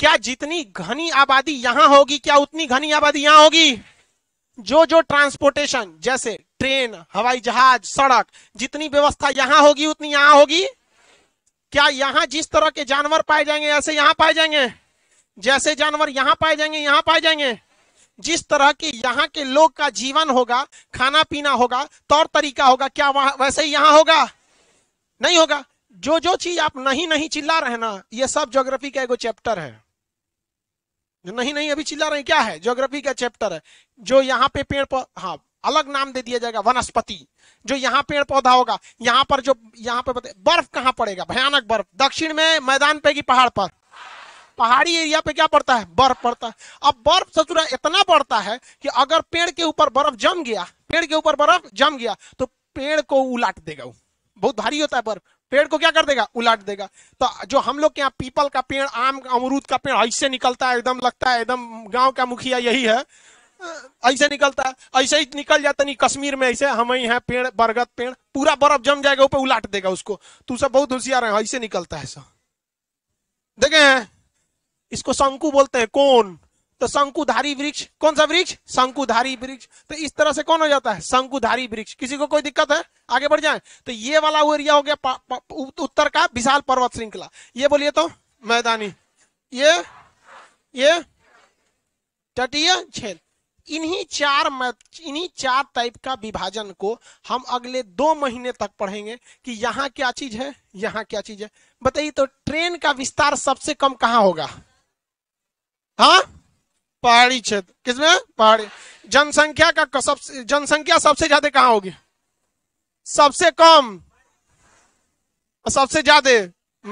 क्या जितनी घनी आबादी यहां होगी क्या उतनी घनी आबादी यहां होगी? जो ट्रांसपोर्टेशन जैसे ट्रेन, हवाई जहाज, सड़क, जितनी व्यवस्था यहां होगी उतनी यहां होगी? क्या यहाँ जिस तरह के जानवर पाए जाएंगे ऐसे यहाँ पाए जाएंगे? जैसे जानवर यहाँ पाए जाएंगे यहाँ पाए जाएंगे? जिस तरह के यहाँ के लोग का जीवन होगा, खाना पीना होगा, तौर तरीका होगा, क्या वैसे ही यहाँ होगा? नहीं होगा। जो चीज आप नहीं चिल्ला रहे ना, ये सब ज्योग्राफी का एगो चैप्टर है। जो नहीं अभी चिल्ला रहे क्या है, ज्योग्राफी का चैप्टर है। जो यहाँ पे पेड़ पर, हाँ अलग नाम दे दिया जाएगा वनस्पति। जो यहाँ पेड़ पौधा होगा यहाँ पर, जो यहाँ पे बर्फ कहाँ पड़ेगा? भयानक बर्फ दक्षिण में मैदान पे कि पहाड़ पर? पहाड़ी एरिया पे क्या पड़ता है? बर्फ पड़ता है। अब बर्फ सचुरा इतना पड़ता है कि अगर पेड़ के ऊपर बर्फ जम गया, पेड़ के ऊपर बर्फ जम गया तो पेड़ को उलाट देगा। वो बहुत भारी होता है बर्फ, पेड़ को क्या कर देगा? उलाट देगा। तो जो हम लोग के यहाँ पीपल का पेड़, आम अमरूद का पेड़ ऐसे निकलता है, एकदम लगता है एकदम गाँव का मुखिया यही है, ऐसे निकलता है, ऐसे ही निकल जाता। नहीं कश्मीर में ऐसे हम ही हैं पेड़, बरगद पेड़, पूरा बर्फ जम जाएगा ऊपर, उलाट देगा उसको। तू सब बहुत होशियार है, ऐसे निकलता है सब देखे हैं। इसको शंकु बोलते हैं। कौन? तो शंकुधारी वृक्ष। कौन सा वृक्ष? शंकुधारी वृक्ष। तो इस तरह से कौन हो जाता है? शंकुधारी वृक्ष। किसी को कोई दिक्कत है? आगे बढ़ जाए तो ये वाला एरिया हो गया उत्तर का विशाल पर्वत श्रृंखला। ये बोलिए तो मैदानी, ये तटीय क्षेत्र। इन्हीं चार टाइप का विभाजन को हम अगले 2 महीने तक पढ़ेंगे कि यहाँ क्या चीज है, यहाँ क्या चीज है। बताइए तो ट्रेन का विस्तार सबसे कम कहाँ होगा? हाँ पहाड़ी क्षेत्र। किसमें? पहाड़ी। जनसंख्या का सबसे, जनसंख्या सबसे ज्यादा कहाँ होगी? सबसे कम, सबसे ज्यादा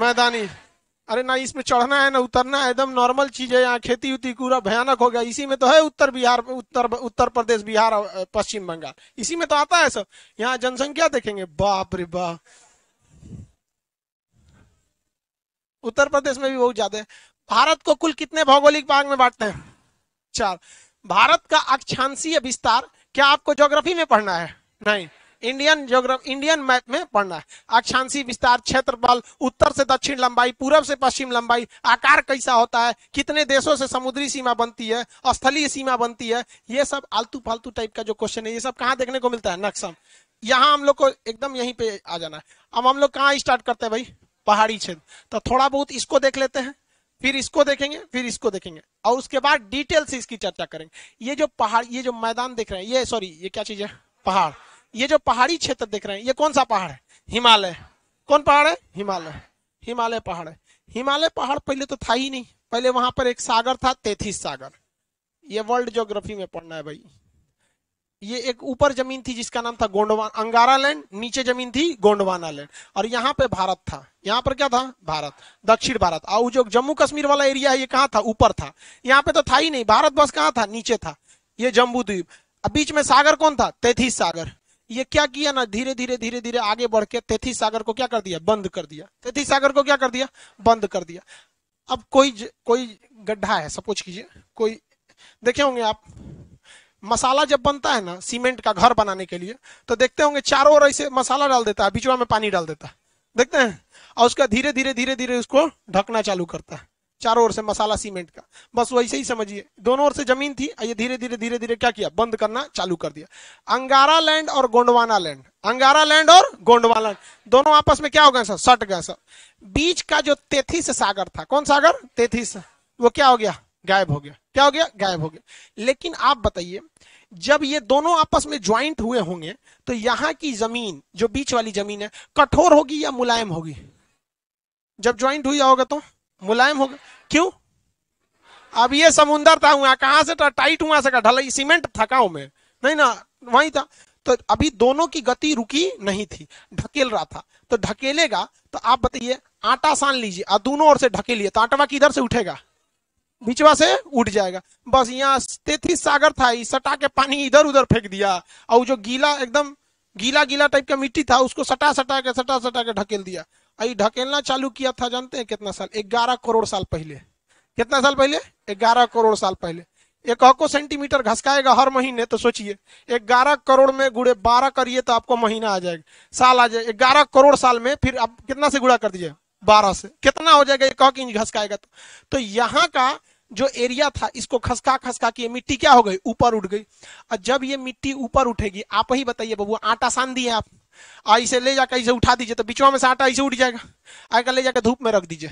मैदानी। अरे ना इसमें चढ़ना है ना उतरना है, एकदम नॉर्मल चीज है। यहाँ खेती उती पूरा भयानक हो गया। इसी में तो है उत्तर बिहार, उत्तर प्रदेश, बिहार, पश्चिम बंगाल, इसी में तो आता है सब। यहाँ जनसंख्या देखेंगे, बाप रे बाप, उत्तर प्रदेश में भी बहुत ज्यादा है। भारत को कुल कितने भौगोलिक भाग में बांटते हैं? 4। भारत का अक्षांशीय विस्तार क्या आपको ज्योग्राफी में पढ़ना है? नहीं, इंडियन मैप में पढ़ना है। अक्षांशीय विस्तार, क्षेत्रफल, उत्तर से दक्षिण लंबाई, पूर्व से पश्चिम लंबाई, आकार कैसा होता है, कितने देशों से समुद्री सीमा बनती है, स्थलीय सीमा बनती है, ये सब आलतू फालतू टाइप का जो क्वेश्चन है ये सब कहाँ देखने को मिलता है? नक्शा। यहाँ हम लोग को एकदम यहीं पे आ जाना है। अब हम लोग कहाँ स्टार्ट करते हैं भाई? पहाड़ी क्षेत्र। तो थोड़ा बहुत इसको देख लेते हैं, फिर इसको देखेंगे, फिर इसको देखेंगे और उसके बाद डिटेल से इसकी चर्चा करेंगे। ये जो पहाड़, ये जो मैदान देख रहे हैं, ये सॉरी ये क्या चीज है? पहाड़। ये जो पहाड़ी क्षेत्र देख रहे हैं ये कौन सा पहाड़ है? हिमालय। कौन पहाड़ है? हिमालय। हिमालय पहाड़ है। हिमालय पहाड़ पहले तो था ही नहीं, पहले वहां पर एक सागर था, 33 सागर। ये वर्ल्ड ज्योग्राफी में पढ़ना है भाई। ये एक ऊपर जमीन थी जिसका नाम था गोंडवाना, अंगारा लैंड, नीचे जमीन थी गोंडवाना लैंड, और यहाँ पे भारत था। यहाँ पर क्या था? भारत, दक्षिण भारत। और जो जम्मू कश्मीर वाला एरिया है ये कहाँ था? ऊपर था। यहाँ पे तो था ही नहीं, भारत बस कहाँ था? नीचे था। ये जम्बू द्वीप। बीच में सागर कौन था? 33 सागर। ये क्या किया ना, धीरे धीरे धीरे धीरे आगे बढ़ के तेथी सागर को क्या कर दिया, बंद कर दिया। तेथी सागर को क्या कर दिया, बंद कर दिया। अब कोई गड्ढा है, सपोज कीजिए, कोई देखे होंगे आप, मसाला जब बनता है ना सीमेंट का घर बनाने के लिए, तो देखते होंगे चारों ओर ऐसे मसाला डाल देता है, बीचवा में पानी डाल देता है, देखते हैं, और उसका धीरे धीरे धीरे धीरे उसको ढकना चालू करता है चारों ओर से मसाला सीमेंट का। बस वैसे ही समझिए, दोनों ओर से जमीन थी, ये धीरे धीरे धीरे धीरे क्या किया, बंद करना चालू कर दिया। अंगारा लैंड और गोंडवाना लैंड, अंगारा लैंड और गोंडवाना लैंड दोनों आपस में क्या हो गए सर, सट गए सर। बीच का जो तेथिस सागर था, कौन सागर, तेथिस, वो क्या हो गया, गायब हो गया। क्या हो गया, गायब हो गया। लेकिन आप बताइए, जब ये दोनों आपस में ज्वाइंट हुए होंगे तो यहाँ की जमीन, जो बीच वाली जमीन है, कठोर होगी या मुलायम होगी? जब ज्वाइंट हुआ होगा तो मुलायम होगा। क्यों? अब ये समुंदर था, हुआ कहां से था, टाइट हुआ से ढलाई सीमेंट था, गाँव में नहीं ना, वहीं था। तो अभी दोनों की गति रुकी नहीं थी, ढकेल रहा था। तो ढकेलेगा तो आप बताइए, आटा सान लीजिए और दोनों ओर से ढकेलिए तो आटा किधर से उठेगा, बीचवा से उठ जाएगा। बस यहाँ तेथिस सागर था, इस सटा के पानी इधर उधर फेंक दिया, और जो गीला एकदम गीला गीला टाइप का मिट्टी था उसको सटा सटा के ढकेल दिया। आई ढकेलना चालू किया था, जानते हैं कितना साल, 11 करोड़ साल पहले। कितना साल पहले, 11 करोड़ साल पहले। एक और को सेंटीमीटर घसकाएगा हर महीने तो सोचिए, 11 करोड़ में गुड़े 12 करिए तो आपको महीना आ जाएगा, साल आ जाएगा। 11 करोड़ साल में फिर आप कितना से गुड़ा कर दीजिए, 12 से, कितना हो जाएगा, एक और इंच घसकाएगा तो यहाँ का जो एरिया था इसको खसका के मिट्टी क्या हो गई, ऊपर उठ गई। और जब ये मिट्टी ऊपर उठेगी, आप ही बताइए बबुआ, आटा सान दिए आप, ऐसे ले जाकर ऐसे उठा दीजिए तो बिचवा में से आटा ऐसे उठ जाएगा। आकर ले जाकर धूप में रख दीजिए,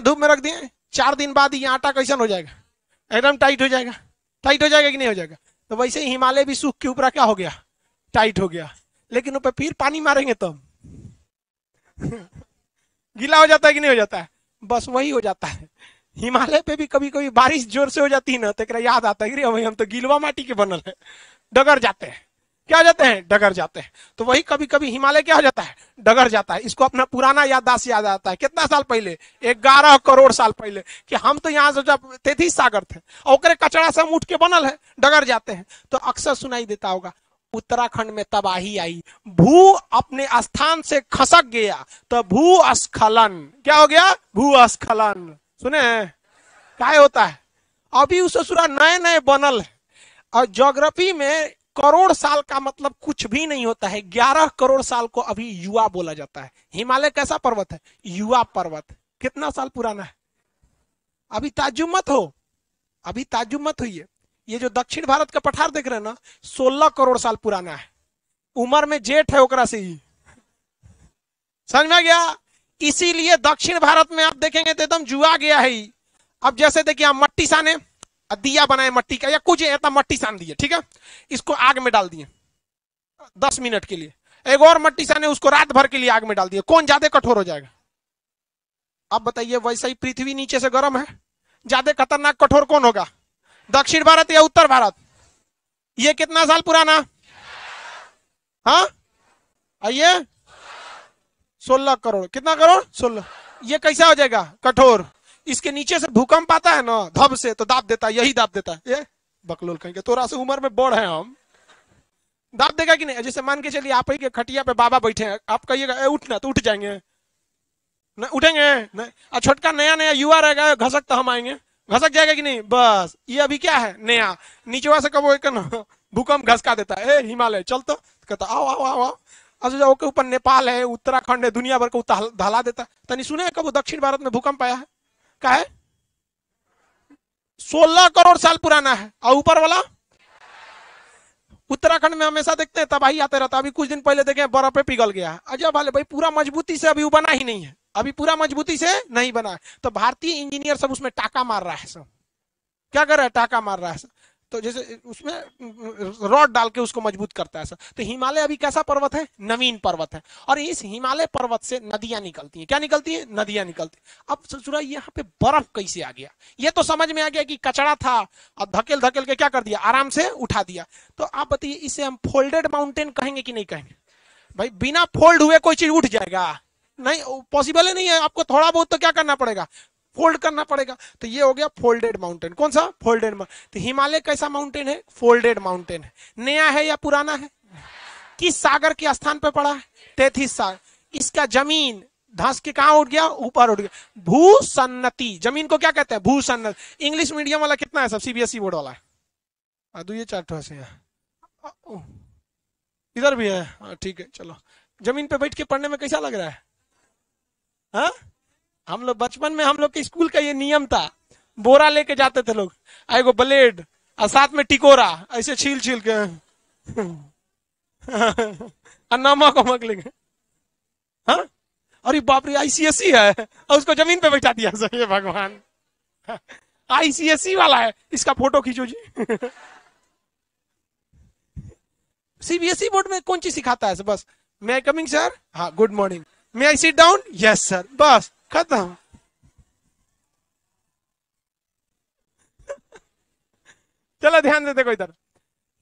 धूप में रख दिए, 4 दिन बाद ये आटा कैसा हो जाएगा, एकदम टाइट हो जाएगा। टाइट हो जाएगा कि नहीं हो जाएगा? तो वैसे ही हिमालय भी सूख के ऊपर क्या हो गया, टाइट हो गया। लेकिन ऊपर फिर पानी मारेंगे तब गीला हो जाता है कि नहीं हो जाता है? बस वही हो जाता है। हिमालय पे भी कभी कभी बारिश जोर से हो जाती है ना, तो याद आता है कि हम तो गीलवा माटी के बनल है, डगर जाते हैं। क्या हो जाते हैं, डगर जाते हैं। तो वही कभी कभी हिमालय क्या हो जाता है, डगर जाता है। इसको अपना पुराना याददाश्त याद आता है, कितना साल पहले, 11 करोड़ साल पहले, कि हम तो यहाँ से तेथिस सागर थे और ओकरे कचरा से हम उठ के बनल है, डगर जाते हैं। तो अक्सर सुनाई देता होगा, उत्तराखंड में तबाही आई, भू अपने स्थान से खसक गया तो भूस्खलन। क्या हो गया, भूस्खलन। सुने क्या होता है? अभी उस ससुरा नए नए बनल है, और ज्योग्राफी में करोड़ साल का मतलब कुछ भी नहीं होता है। 11 करोड़ साल को अभी युवा बोला जाता है। हिमालय कैसा पर्वत है, युवा पर्वत। कितना साल पुराना है? अभी ताज्जुब मत हो, अभी ताज्जुब मत होइए। ये जो दक्षिण भारत का पठार देख रहे हैं ना, 16 करोड़ साल पुराना है। उम्र में जेठ है ओकरा से ही, समझ में आ गया? इसीलिए दक्षिण भारत में आप देखेंगे तो एकदम जुआ गया है। अब जैसे देखिए, हम मट्टी साने, दिया बनाए मट्टी का, या कुछ ऐसा मट्टी सान दिए, ठीक है, इसको आग में डाल दिए 10 मिनट के लिए। एक और मट्टी साने, उसको रात भर के लिए आग में डाल दिए, कौन ज्यादा कठोर हो जाएगा? अब बताइए, वैसे ही पृथ्वी नीचे से गर्म है, ज्यादा खतरनाक कठोर कौन होगा, दक्षिण भारत या उत्तर भारत? ये कितना साल पुराना, हाँ, आइए, 16 करोड़। कितना करोड़, 16। ये कैसा हो जाएगा, कठोर। इसके नीचे से भूकंप आता है ना धब से, तो दाब देता है, यही दाब देता है। ये बकलोल कहेंगे, तोरा से उम्र में बड़ है हम, दाब देगा कि नहीं? जैसे मान के चलिए, आप ही के खटिया पे बाबा बैठे हैं, आप कहिएगा उठना तो उठ जाएंगे ना, उठेंगे नहीं। और छोटका नया नया युवा रहेगा, घसक तो हम आएंगे, घसक जाएगा कि नहीं? बस ये अभी क्या है, नया, नीचवा से कब वो भूकंप घसका देता है, हिमालय चल तो कहता आओ आओ आओ आओ। अच्छा, ओके ऊपर नेपाल है, उत्तराखंड है, दुनिया भर को ढला देता है। तनी सुने कब दक्षिण भारत में भूकंप आया है? क्या है, 16 करोड़ साल पुराना है। और ऊपर वाला, उत्तराखंड में हमेशा देखते हैं तबाही आते रहता है। अभी कुछ दिन पहले देखे, बर्फ पे पिघल गया है। अजब भाले भाई, पूरा मजबूती से अभी वो बना ही नहीं है, अभी पूरा मजबूती से नहीं बना है। तो भारतीय इंजीनियर सब उसमें टाका मार रहा है, सब क्या कर रहा है, टाका मार रहा है सब। तो जैसे उसमें रॉड डाल के उसको मजबूत करता है सर। तो हिमालय अभी कैसा पर्वत है, नवीन पर्वत है। और इस हिमालय पर्वत से नदियां निकलती हैं। क्या निकलती हैं, नदियां निकलती हैं। अब ससुरा यहाँ पे बर्फ कैसे आ गया? ये तो समझ में आ गया कि कचरा था और धकेल धकेल के क्या कर दिया, आराम से उठा दिया। तो आप बताइए, इसे हम फोल्डेड माउंटेन कहेंगे कि नहीं कहेंगे? भाई बिना फोल्ड हुए कोई चीज उठ जाएगा नहीं, पॉसिबल ही नहीं है। आपको थोड़ा बहुत तो क्या करना पड़ेगा, फोल्ड करना पड़ेगा। तो ये हो गया फोल्डेड माउंटेन। कौन सा, फोल्डेड माउंटेन। तो हिमालय कैसा माउंटेन है, फोल्डेड माउंटेन है। नया है या पुराना है? किस सागर के स्थान पर पड़ा? 33 सागर। इसका जमीन धंस के कहां उठ गया? ऊपर उठ गया। भूसन्नति, जमीन को क्या कहते हैं? भूसन्नति। इंग्लिश मीडियम वाला कितना है? सब सीबीएसई बोर्ड वाला है। ये चार से इधर भी है, ठीक है। चलो, जमीन पे बैठ के पढ़ने में कैसा लग रहा है? हा? हम लोग बचपन में हम लोग के स्कूल का ये नियम था, बोरा लेके जाते थे लोग, एगो ब्लेड और साथ में टिकोरा, ऐसे छील छील के नमक उमक लेंगे। हाँ, अरे बाप रे, आईसीएसई है और उसको जमीन पे बैठा दिया। सही भगवान, आईसीएसई वाला है, इसका फोटो खींचो जी। सीबीएसई बोर्ड में कौन चीज सिखाता है? बस, मे आई कमिंग सर? हाँ, good morning. May I sit down? Yes sir. बस खत्म। चलो ध्यान देते देखो इधर।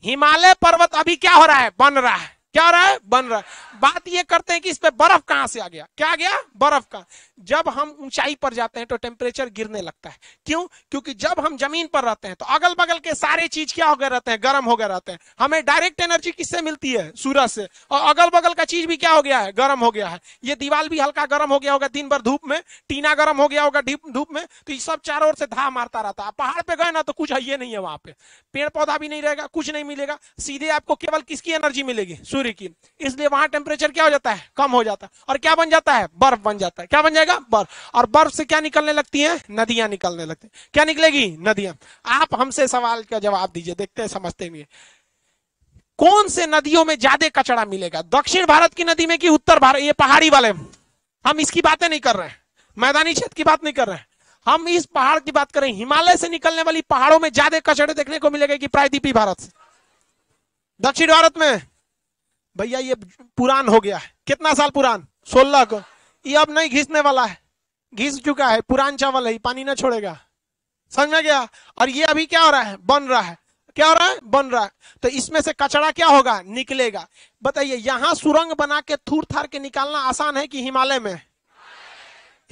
हिमालय पर्वत अभी क्या हो रहा है? बन रहा है। क्या हो रहा है? बन रहा है। बात ये करते हैं कि इस पे बर्फ कहां से आ गया? क्या आ गया? बर्फ का। जब हम ऊंचाई पर जाते हैं तो टेम्परेचर गिरने लगता है। क्यों? क्योंकि जब हम जमीन पर रहते हैं तो अगल बगल के सारे चीज क्या हो गए रहते हैं? गर्म हो गए रहते हैं। हमें डायरेक्ट एनर्जी किससे मिलती है? सूरज से। और अगल बगल का चीज भी क्या हो गया है? गर्म हो गया है। ये दीवार भी हल्का गर्म हो गया होगा दिन भर धूप में, टीना गर्म हो गया होगा धूप में, तो ये सब चारों ओर से धाह मारता रहता है। पहाड़ पे गए ना तो कुछ ये नहीं है, वहां पे पेड़ पौधा भी नहीं रहेगा, कुछ नहीं मिलेगा, सीधे आपको केवल किसकी एनर्जी मिलेगी? की। इसलिए वहां टेम्परेचर क्या हो जाता है? कम हो जाता है। और क्या बन जाता है? बर्फ बन जाता है। क्या बन जाएगा? बर्फ। और बर्फ से क्या निकलने लगती है? नदियां निकलने लगती हैं। क्या निकलेगी? नदियां। आप हमसे सवाल का जवाब दीजिए, देखते हैं समझते भी है। कौन से नदियों में ज्यादा कचरा मिलेगा? दक्षिण भारत की नदी में कि उत्तर भारत? ये पहाड़ी वाले, हम इसकी बातें नहीं कर रहे हैं, मैदानी क्षेत्र की बात नहीं कर रहे हैं, हम इस पहाड़ की बात कर रहे हैं। हिमालय से निकलने वाली पहाड़ों में ज्यादा कचड़े देखने को मिलेगा कि प्रायद्वीपीय भारत से? दक्षिण भारत में भैया ये पुरान हो गया है। कितना साल पुरान? 16 को। ये अब नहीं घिसने वाला है, घिस चुका है, पुरान चावल है, पानी ना छोड़ेगा। समझ में गया? और ये अभी क्या हो रहा है? बन रहा है। क्या हो रहा है? बन रहा है। तो इसमें से कचरा क्या होगा? निकलेगा। बताइए, यहाँ सुरंग बना के थूर थार के निकालना आसान है कि हिमालय में?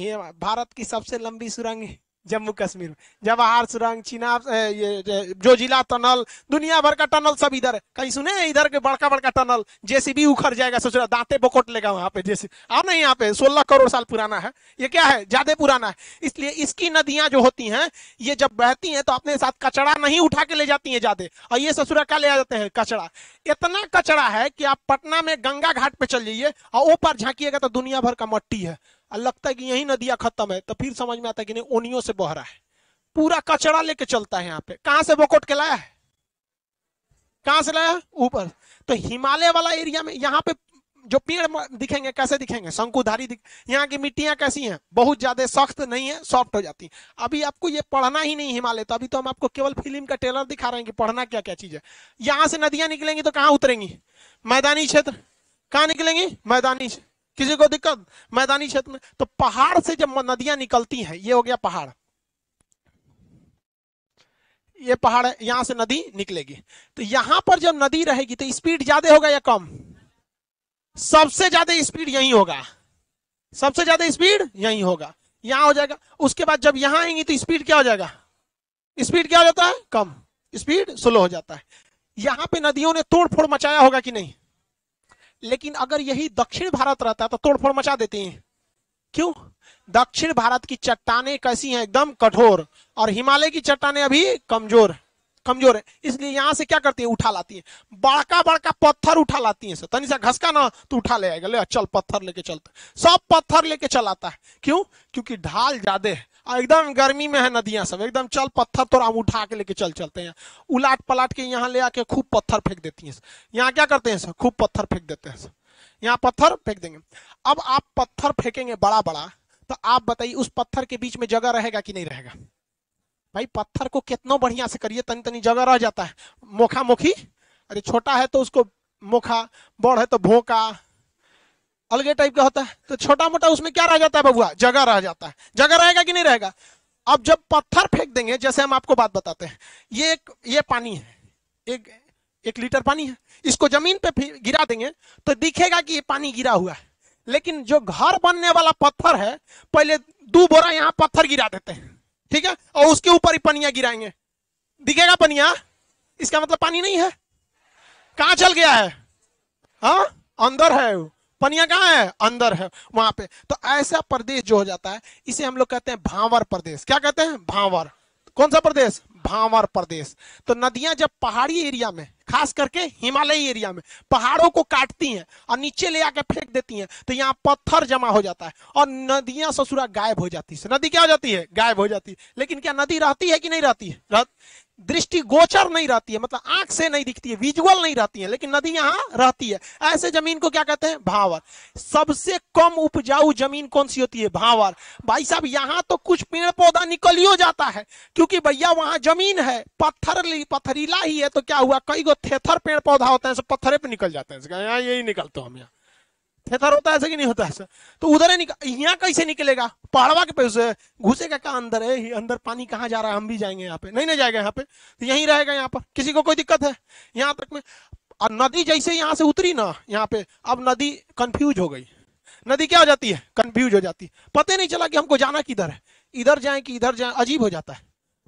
ये भारत की सबसे लंबी सुरंग है जम्मू कश्मीर में, जवाहर सुरंग, चिनाब, ये जो जिला टनल, दुनिया भर का टनल सब इधर है। कहीं सुने इधर के बड़का बड़का टनल? जेसीबी उखड़ जाएगा, सोच रहा दांते बकोट लेगा वहां पे जेसीबी। और नहीं, यहाँ पे 16 करोड़ साल पुराना है। ये क्या है? ज्यादा पुराना है। इसलिए इसकी नदियां जो होती हैं, ये जब बहती हैं तो अपने साथ कचरा नहीं उठा के ले जाती है ज्यादा, और ये ससुरा क्या ले जाते हैं? कचरा। इतना कचरा है कि आप पटना में गंगा घाट पे चल जाइए और ऊपर झांकिएगा तो दुनिया भर का मट्टी है। लगता है कि यही नदियां खत्म है, तो फिर समझ में आता है कि नहीं, ओनियों से बह रहा है। पूरा कचरा लेके चलता है। यहाँ पे कहां से बोकोट के लाया है? कहां से लाया? ऊपर। तो हिमालय वाला एरिया में यहाँ पे जो पेड़ दिखेंगे कैसे दिखेंगे? शंकुधारी दिखेंगे। यहाँ की मिट्टियां कैसी हैं? बहुत ज्यादा सख्त नहीं है, सॉफ्ट हो जाती है। अभी आपको ये पढ़ना ही नहीं हिमालय, तो अभी तो हम आपको केवल फिल्म का ट्रेलर दिखा रहे हैं कि पढ़ना क्या क्या चीज है। यहाँ से नदियां निकलेंगी तो कहाँ उतरेंगी? मैदानी क्षेत्र। कहाँ निकलेंगी? मैदानी क्षेत्र। किसी को दिक्कत? मैदानी क्षेत्र में। तो पहाड़ से जब नदियां निकलती हैं, ये हो गया पहाड़, ये पहाड़ है, यहां से नदी निकलेगी। तो यहां पर जब नदी रहेगी तो स्पीड ज्यादा होगा या कम? सबसे ज्यादा स्पीड यही होगा, सबसे ज्यादा स्पीड यही होगा, यहां हो जाएगा। उसके बाद जब यहां आएंगी तो स्पीड क्या हो जाएगा? स्पीड क्या हो जाता है? कम, स्पीड स्लो हो जाता है। यहां पे नदियों ने तोड़फोड़ मचाया होगा कि नहीं? लेकिन अगर यही दक्षिण भारत रहता तो तोड़फोड़ मचा देती हैं। क्यों? दक्षिण भारत की चट्टानें कैसी हैं? एकदम कठोर। और हिमालय की चट्टानें अभी कमजोर है, इसलिए यहाँ से क्या करती है? उठा लाती है, बड़का बड़का पत्थर उठा लाती है। तनी सा घसका ना तो उठा ले आएगा, ले चल पत्थर लेके चलते, सब पत्थर लेके चलाता है। क्यों? क्योंकि ढाल ज्यादा है और एकदम गर्मी में है नदियां, सब एकदम चल पत्थर तो हम उठा के लेके चलते हैं। उलाट पलाट के यहाँ ले आके खूब पत्थर फेंक देती है। यहाँ क्या करते हैं सर? खूब पत्थर फेंक देते हैं सर। यहाँ पत्थर फेंक देंगे। अब आप पत्थर फेंकेंगे बड़ा बड़ा, तो आप बताइए उस पत्थर के बीच में जगह रहेगा कि नहीं रहेगा? भाई पत्थर को कितना बढ़िया से करिए, तनी तनी जगह रह जाता है, मोखा मोखी। अरे छोटा है तो उसको मोखा, बड़ है तो भोंका, अलगे टाइप का होता है, तो छोटा मोटा उसमें क्या रह जाता है बबुआ? जगह रह जाता है। जगह रहेगा कि नहीं रहेगा? अब जब पत्थर फेंक देंगे, जैसे हम आपको बात बताते हैं, ये पानी है, एक लीटर पानी है, इसको जमीन पे गिरा देंगे तो दिखेगा कि ये पानी गिरा हुआ है। लेकिन जो घर बनने वाला पत्थर है, पहले 2 बोरा यहाँ पत्थर गिरा देते हैं, ठीक है, और उसके ऊपर ही पनिया गिराएंगे, दिखेगा पनिया। इसका मतलब पानी नहीं है, कहाँ चल गया है? हाँ अंदर है, पनिया कहाँ है, अंदर है वहां पे। तो ऐसा प्रदेश जो हो जाता है इसे हम लोग कहते हैं भांवर प्रदेश। क्या कहते हैं? भांवर। कौन सा प्रदेश? भांवर प्रदेश। तो नदियां जब पहाड़ी एरिया में, खास करके हिमालयी एरिया में, पहाड़ों को काटती हैं और नीचे ले आके फेंक देती हैं, तो यहाँ पत्थर जमा हो जाता है और नदियां ससुरा गायब हो जाती है। नदी क्या हो जाती है? गायब हो जाती है। लेकिन क्या नदी रहती है कि नहीं रहती है? दृष्टिगोचर नहीं रहती है, मतलब आंख से नहीं दिखती है, विजुअल नहीं रहती है, लेकिन नदी यहाँ रहती है। ऐसे जमीन को क्या कहते हैं? भांवर। सबसे कम उपजाऊ जमीन कौन सी होती है? भांवर। भाई साहब यहाँ तो कुछ पेड़ पौधा निकल ही हो जाता है, क्योंकि भैया वहां जमीन है पत्थरीला ही है, तो क्या हुआ कई गो थेथर पेड़ पौधा होते हैं, सब पत्थरे पे निकल जाते हैं। यहाँ यही निकलते हम, यहाँ थेथर होता है ऐसे कि नहीं होता है, तो उधर ही निकल, यहाँ कैसे निकलेगा? पहाड़वा के पैसे घुसेगा क्या अंदर? है अंदर पानी कहाँ जा रहा है? हम भी जाएंगे यहाँ पे? नहीं जाएगा यहाँ पे, तो यहीं रहेगा। यहाँ पर किसी को कोई दिक्कत है? यहाँ तक में। और नदी जैसे यहाँ से उतरी ना यहाँ पे, अब नदी कंफ्यूज हो गई। नदी क्या हो जाती है? कंफ्यूज हो जाती है, पता नहीं चला कि हमको जाना किधर है, इधर जाए कि इधर जाए, अजीब हो जाता है।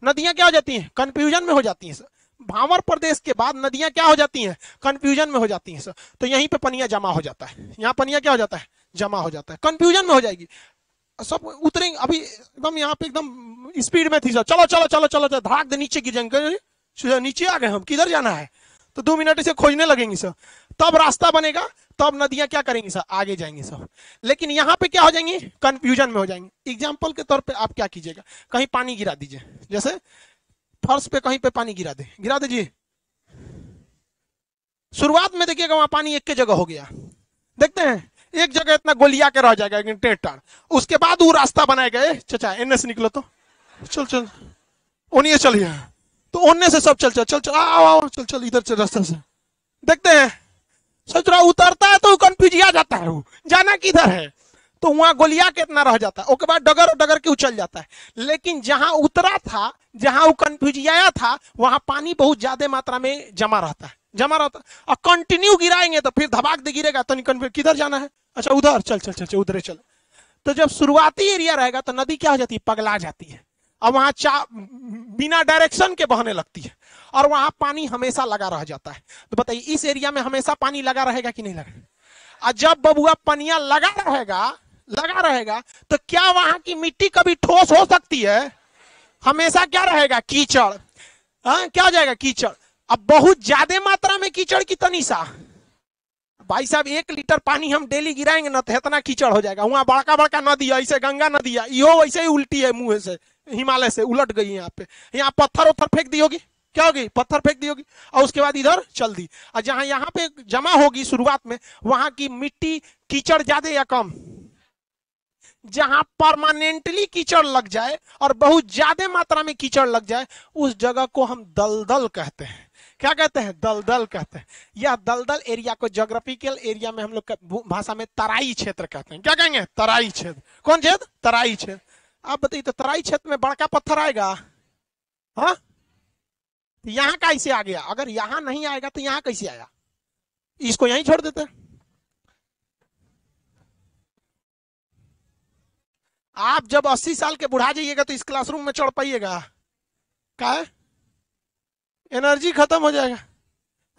नदियाँ क्या हो जाती हैं? कंफ्यूजन में हो जाती हैं। भांवर प्रदेश के बाद नदियां क्या हो जाती हैं? कंफ्यूजन में हो जाती हैं सर। तो यहीं पे पनिया जमा हो जाता है, यहाँ पनिया क्या हो जाता है? जमा हो जाता है, कंफ्यूजन में हो जाएगी। सब उतरेंगे, अभी एकदम यहाँ पे एकदम स्पीड में थी सर, चलो चलो चलो चलो चलो, धड़ाक दे नीचे गिर जाएंगे, नीचे आ गए हम, किधर जाना है? तो 2 मिनट इसे खोजने लगेंगे सर, तब रास्ता बनेगा, तब नदियां क्या करेंगी सर? आगे जाएंगी सर। लेकिन यहाँ पे क्या हो जाएंगी? कंफ्यूजन में हो जाएंगे। एग्जाम्पल के तौर पर आप क्या कीजिएगा, कहीं पानी गिरा दीजिए, जैसे फर्श पे कहीं पे पानी गिरा दे जी। शुरुआत में देखिएगा वहां पानी एक के जगह हो गया, देखते हैं एक जगह इतना गोलिया के रह जाएगा टेटार, उसके बाद वो रास्ता बनाए गए, चचा एने से निकलो तो चल चल ओनिए चलिए, तो ओने से सब चल चल चल चल आओ आओ चल चल इधर चल रास्ता से, देखते हैं सचरा उतरता है तो कंफ्यूज आ जाता है, वो जाना किधर है, तो वहां गोलिया कितना रह जाता है, उसके बाद डगर के उछल जाता है। लेकिन जहां उतरा था, जहां वो कंफ्यूजिया था, वहां पानी बहुत ज्यादा मात्रा में जमा रहता है और कंटिन्यू गिराएंगे तो फिर धबाक दे गिरेगा, तो नहीं कंफ्यूज किधर जाना है, अच्छा उधर चल उधरे चल। तो जब शुरुआती एरिया रहेगा तो नदी क्या हो जाती है? पगला जाती है और वहां बिना डायरेक्शन के बहने लगती है और वहां पानी हमेशा लगा रह जाता है। तो बताइए इस एरिया में हमेशा पानी लगा रहेगा कि नहीं लगेगा? और जब बबुआ पनिया लगा रहेगा तो क्या वहां की मिट्टी कभी ठोस हो सकती है? हमेशा क्या रहेगा? कीचड़। हाँ क्या हो जाएगा? कीचड़। अब बहुत ज्यादा मात्रा में कीचड़ की तनिशा, भाई साहब 1 लीटर पानी हम डेली गिराएंगे ना तो इतना कीचड़ हो जाएगा। वहां बड़का नदी है, ऐसे गंगा नदी है, यो वैसे ही उल्टी है, मुंह से हिमालय से उलट गई। यहाँ पे यहाँ पत्थर उत्थर फेंक दी होगी, क्या होगी? पत्थर फेंक दी होगी और उसके बाद इधर चल दी। और जहां यहाँ पे जमा होगी शुरुआत में, वहां की मिट्टी कीचड़ ज्यादा या कम? जहां परमानेंटली कीचड़ लग जाए और बहुत ज्यादा मात्रा में कीचड़ लग जाए, उस जगह को हम दलदल कहते हैं। क्या कहते हैं? दलदल कहते हैं। या दलदल एरिया को ज्योग्राफिकल एरिया में हम लोग भाषा में तराई क्षेत्र कहते हैं। क्या कहेंगे? तराई क्षेत्र। कौन क्षेत्र? तराई क्षेत्र। आप बताइए तो तराई क्षेत्र में बड़का पत्थर आएगा, हाँ यहाँ कैसे आ गया? अगर यहाँ नहीं आएगा तो यहाँ कैसे आया? इसको यहीं छोड़ देते हैं। आप जब 80 साल के बुढ़ा जाइएगा तो इस क्लासरूम में चढ़ पाइएगा क्या? एनर्जी खत्म हो जाएगा,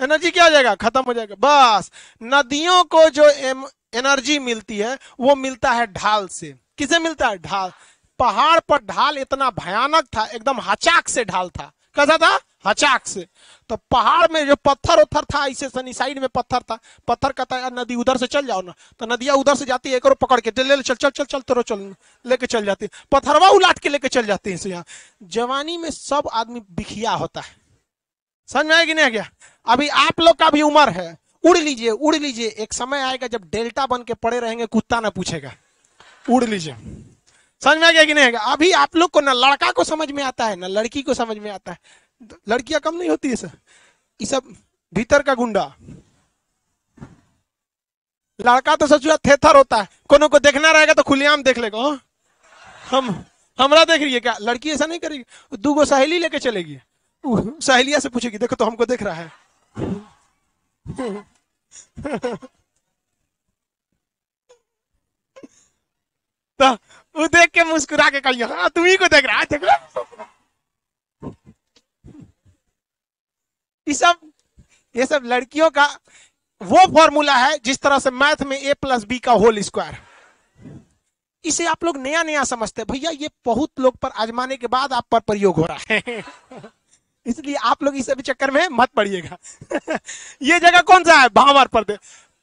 एनर्जी क्या हो जाएगा? खत्म हो जाएगा। बस नदियों को जो एनर्जी मिलती है वो मिलता है ढाल से। किसे मिलता है? ढाल। पहाड़ पर ढाल इतना भयानक था, एकदम हचाक से ढाल था। कैसा था? हचाक से। तो पहाड़ में जो पत्थर उत्थर था, ऐसे सनी साइड में पत्थर था, पत्थर का था, नदी उधर से चल जाओ ना, तो नदियां उधर से जाती है, एक और पकड़ के चल चल चल चल चल चल लेके चल जाती है, पत्थरवा उलाट के लेके चल जाती है। इसे यहाँ जवानी में सब आदमी बिखिया होता है, समझ में आएगी नहीं क्या? अभी आप लोग का भी उम्र है, उड़ लीजिए, एक समय आएगा जब डेल्टा बन के पड़े रहेंगे, कुत्ता ना पूछेगा, उड़ लीजिए। समझ में आ गया कि नहीं? अभी आप लोग को ना लड़का को समझ में आता है ना लड़की को समझ में आता है। लड़कियां कम नहीं होती है सर, ये सब भीतर का गुंडा। लड़का तो सचुआ थेथर होता है, कोनो को देखना रहेगा तो खुलेआम देख लेगा, हमरा देख रही है क्या? लड़की ऐसा नहीं करेगी, 2 सहेली लेके चलेगी, सहेलिया से पूछेगी देखो तो हमको देख रहा है। तो वो देख के मुस्कुरा के कही, हाँ तुम ही को देख रहा है, देख रहा। ये सब लड़कियों का वो फॉर्मूला है जिस तरह से मैथ में a+b का होल स्क्वायर। इसे आप लोग नया नया समझते हैं भैया, ये बहुत लोग पर आजमाने के बाद आप पर प्रयोग हो रहा है, इसलिए आप लोग इस अभी चक्कर में मत पड़िएगा। ये जगह कौन सा है? भावर प्रदेश।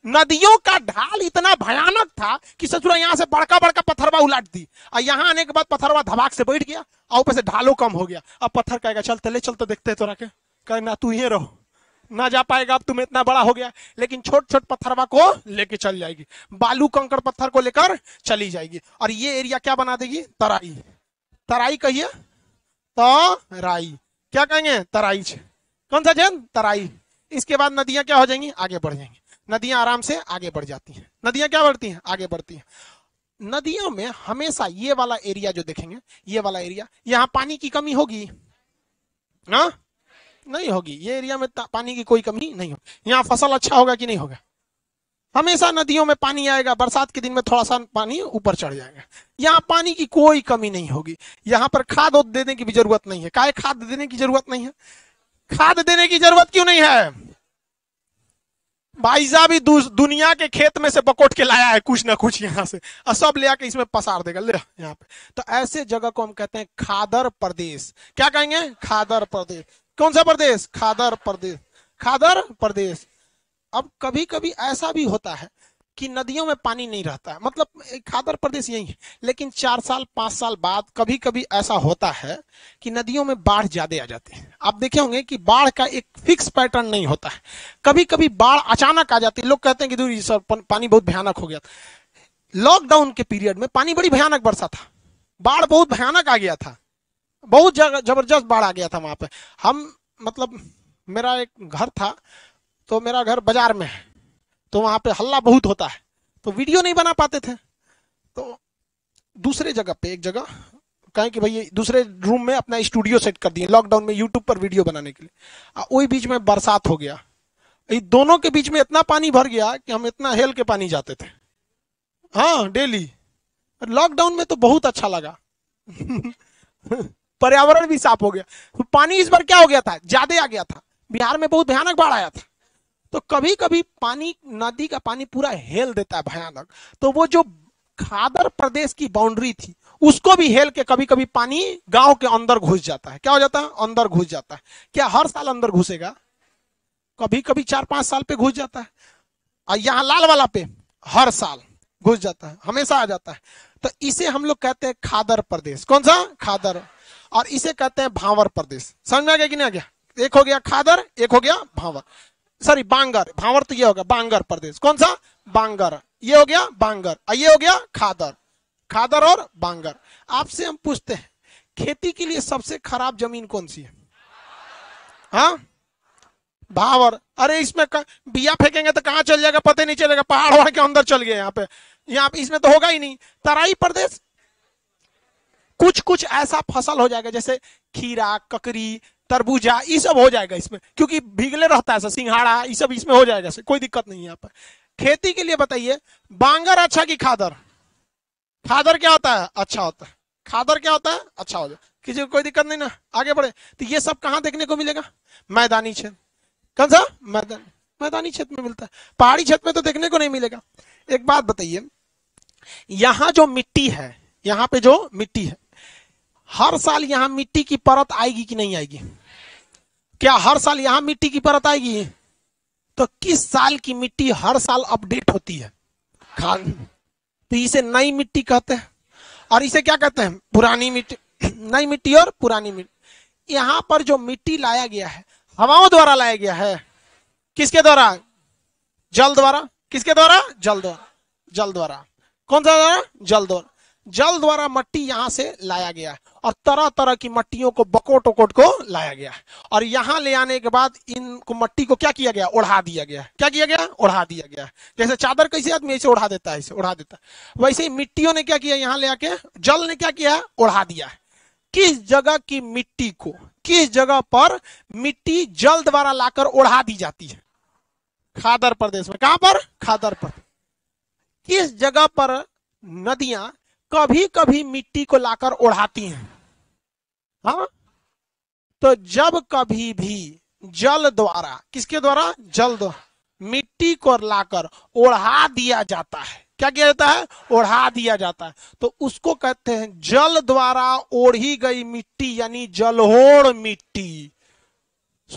नदियों का ढाल इतना भयानक था कि ससुरा यहाँ से बड़का बड़का पत्थरवा उलाट दी और यहाँ आने के बाद पत्थरवा धमाक से बैठ गया और ऊपर से ढालो कम हो गया। अब पत्थर कहेगा चलते ले चलते देखते हैं, तो रखे कहे ना तू ये रहो ना जा पाएगा, अब तुम्हें इतना बड़ा हो गया। लेकिन छोट छोट पत्थरवा को लेके चल जाएगी, बालू कंकड़ पत्थर को लेकर चली जाएगी और ये एरिया क्या बना देगी? तराई। तराई कहिए, तराई क्या कहेंगे? तराई। कौन सा जन? तराई। इसके बाद नदियां क्या हो जाएंगी? आगे बढ़ जाएंगी। नदियां आराम से आगे बढ़ जाती हैं। नदियां क्या बढ़ती हैं? आगे बढ़ती हैं। नदियों में हमेशा ये वाला एरिया जो देखेंगे, ये वाला एरिया, यहाँ पानी की कमी होगी ना? नहीं होगी। ये एरिया में पानी की कोई कमी नहीं होगी। यहाँ फसल अच्छा होगा कि नहीं होगा? हमेशा नदियों में पानी आएगा, बरसात के दिन में थोड़ा सा पानी ऊपर चढ़ जाएगा। यहाँ पानी की कोई कमी नहीं होगी। यहाँ पर खाद देने की भी जरूरत नहीं है। काहे खाद देने की जरूरत नहीं है? खाद देने की जरूरत क्यों नहीं है? भाई साहब दुनिया के खेत में से बकोट के लाया है कुछ ना कुछ यहाँ से, सब ले आके इसमें पसार देगा। ले यहाँ पे तो ऐसे जगह को हम कहते हैं खादर प्रदेश। क्या कहेंगे? खादर प्रदेश। कौन सा प्रदेश? खादर प्रदेश। खादर प्रदेश। अब कभी कभी ऐसा भी होता है कि नदियों में पानी नहीं रहता है, मतलब खादर प्रदेश यही है, लेकिन 4 साल 5 साल बाद कभी कभी ऐसा होता है कि नदियों में बाढ़ ज्यादा आ जाती है। आप देखे होंगे कि बाढ़ का एक फिक्स पैटर्न नहीं होता है, कभी कभी बाढ़ अचानक आ जाती है। लोग कहते हैं कि दूर सर पानी बहुत भयानक हो गया। लॉकडाउन के पीरियड में पानी बड़ी भयानक बरसा था, बाढ़ बहुत भयानक आ गया था, बहुत जबरदस्त बाढ़ आ गया था वहां पर। हम मतलब मेरा एक घर था, तो मेरा घर बाजार में है, तो वहां पे हल्ला बहुत होता है, तो वीडियो नहीं बना पाते थे। तो दूसरे जगह पे एक जगह कहें कि भाई दूसरे रूम में अपना स्टूडियो सेट कर दिए लॉकडाउन में यूट्यूब पर वीडियो बनाने के लिए। वही बीच में बरसात हो गया, दोनों के बीच में इतना पानी भर गया कि हम इतना हेल के पानी जाते थे, हाँ डेली। लॉकडाउन में तो बहुत अच्छा लगा, पर्यावरण भी साफ हो गया। पानी इस बार क्या हो गया था? ज्यादा आ गया था। बिहार में बहुत भयानक बाढ़ आया था। तो कभी कभी पानी, नदी का पानी पूरा हेल देता है भयानक, तो वो जो खादर प्रदेश की बाउंड्री थी उसको भी हेल के कभी कभी पानी गांव के अंदर घुस जाता है। क्या हो जाता है? अंदर घुस जाता है। क्या हर साल अंदर घुसेगा? कभी कभी 4-5 साल पे घुस जाता है, और यहाँ लाल वाला पे हर साल घुस जाता है, हमेशा आ जाता है। तो इसे हम लोग कहते हैं खादर प्रदेश। कौन सा? खादर। और इसे कहते हैं भावर प्रदेश। समझ में आ गया कि नहीं आ गया? एक हो गया खादर, एक हो गया भावर, सॉरी बांगर। भावर तो ये होगा बांगर प्रदेश। कौन सा? बांगर। ये हो गया बांगर और ये हो गया खादर। खादर और बांगर। आपसे हम पूछते हैं खेती के लिए सबसे खराब जमीन कौन सी है? हाँ भावर। अरे इसमें बिया फेंकेंगे तो कहाँ चल जाएगा पता नहीं चलेगा, पहाड़ वहां के अंदर चल गया। यहाँ पे इसमें तो होगा ही नहीं। तराई प्रदेश, कुछ कुछ ऐसा फसल हो जाएगा जैसे खीरा, ककड़ी, तरबूजा, ये सब हो जाएगा इसमें, क्योंकि भीगले रहता है। सिंघाड़ा ये सब इसमें हो जाएगा, कोई दिक्कत नहीं है। यहाँ पर खेती के लिए बताइए बांगर अच्छा कि खादर? खादर क्या होता है? अच्छा होता है। खादर क्या होता है? अच्छा होता है। किसी को कोई दिक्कत नहीं ना। आगे बढ़े तो ये सब कहाँ देखने को मिलेगा? मैदानी क्षेत्र। कौन सा? मैदानी क्षेत्र में मिलता है, पहाड़ी क्षेत्र में तो देखने को नहीं मिलेगा। एक बात बताइए, यहाँ जो मिट्टी है, यहाँ पे जो मिट्टी है, हर साल यहाँ मिट्टी की परत आएगी कि नहीं आएगी? क्या हर साल यहाँ मिट्टी की परत आएगी? तो किस साल की मिट्टी हर साल अपडेट होती है? खान। तो इसे नई मिट्टी कहते हैं और इसे क्या कहते हैं? पुरानी मिट्टी। नई मिट्टी और पुरानी मिट्टी। यहाँ पर जो मिट्टी लाया गया है हवाओं द्वारा लाया गया है। किसके द्वारा? जल द्वारा। किसके द्वारा? जल द्वारा। जल द्वारा। कौन सा द्वारा? जल द्वारा। जल द्वारा मट्टी यहाँ से लाया गया है और तरह तरह की मट्टियों को बकोट वकोट को लाया गया है और यहाँ ले आने के बाद इनको मट्टी को क्या किया गया? ओढ़ा दिया गया है। क्या किया गया? ओढ़ा दिया गया है। जैसे चादर कैसे आदमी ऐसे ओढ़ा देता है, इसे ओढ़ा देता है, वैसे ही मिट्टियों ने क्या किया? यहाँ ले आके जल ने क्या किया है? ओढ़ा दिया है। किस जगह की मिट्टी को, किस जगह पर मिट्टी जल द्वारा लाकर ओढ़ा दी जाती है? खादर प्रदेश में। कहां पर? खादर प्रदेश। किस जगह पर नदियां कभी कभी मिट्टी को लाकर ओढ़ाती हैं? हाँ, तो जब कभी भी जल द्वारा, किसके द्वारा? जल द्वारा मिट्टी को लाकर ओढ़ा दिया जाता है। क्या किया जाता है? ओढ़ा दिया जाता है। तो उसको कहते हैं जल द्वारा ओढ़ी गई मिट्टी यानी जलोढ़ मिट्टी।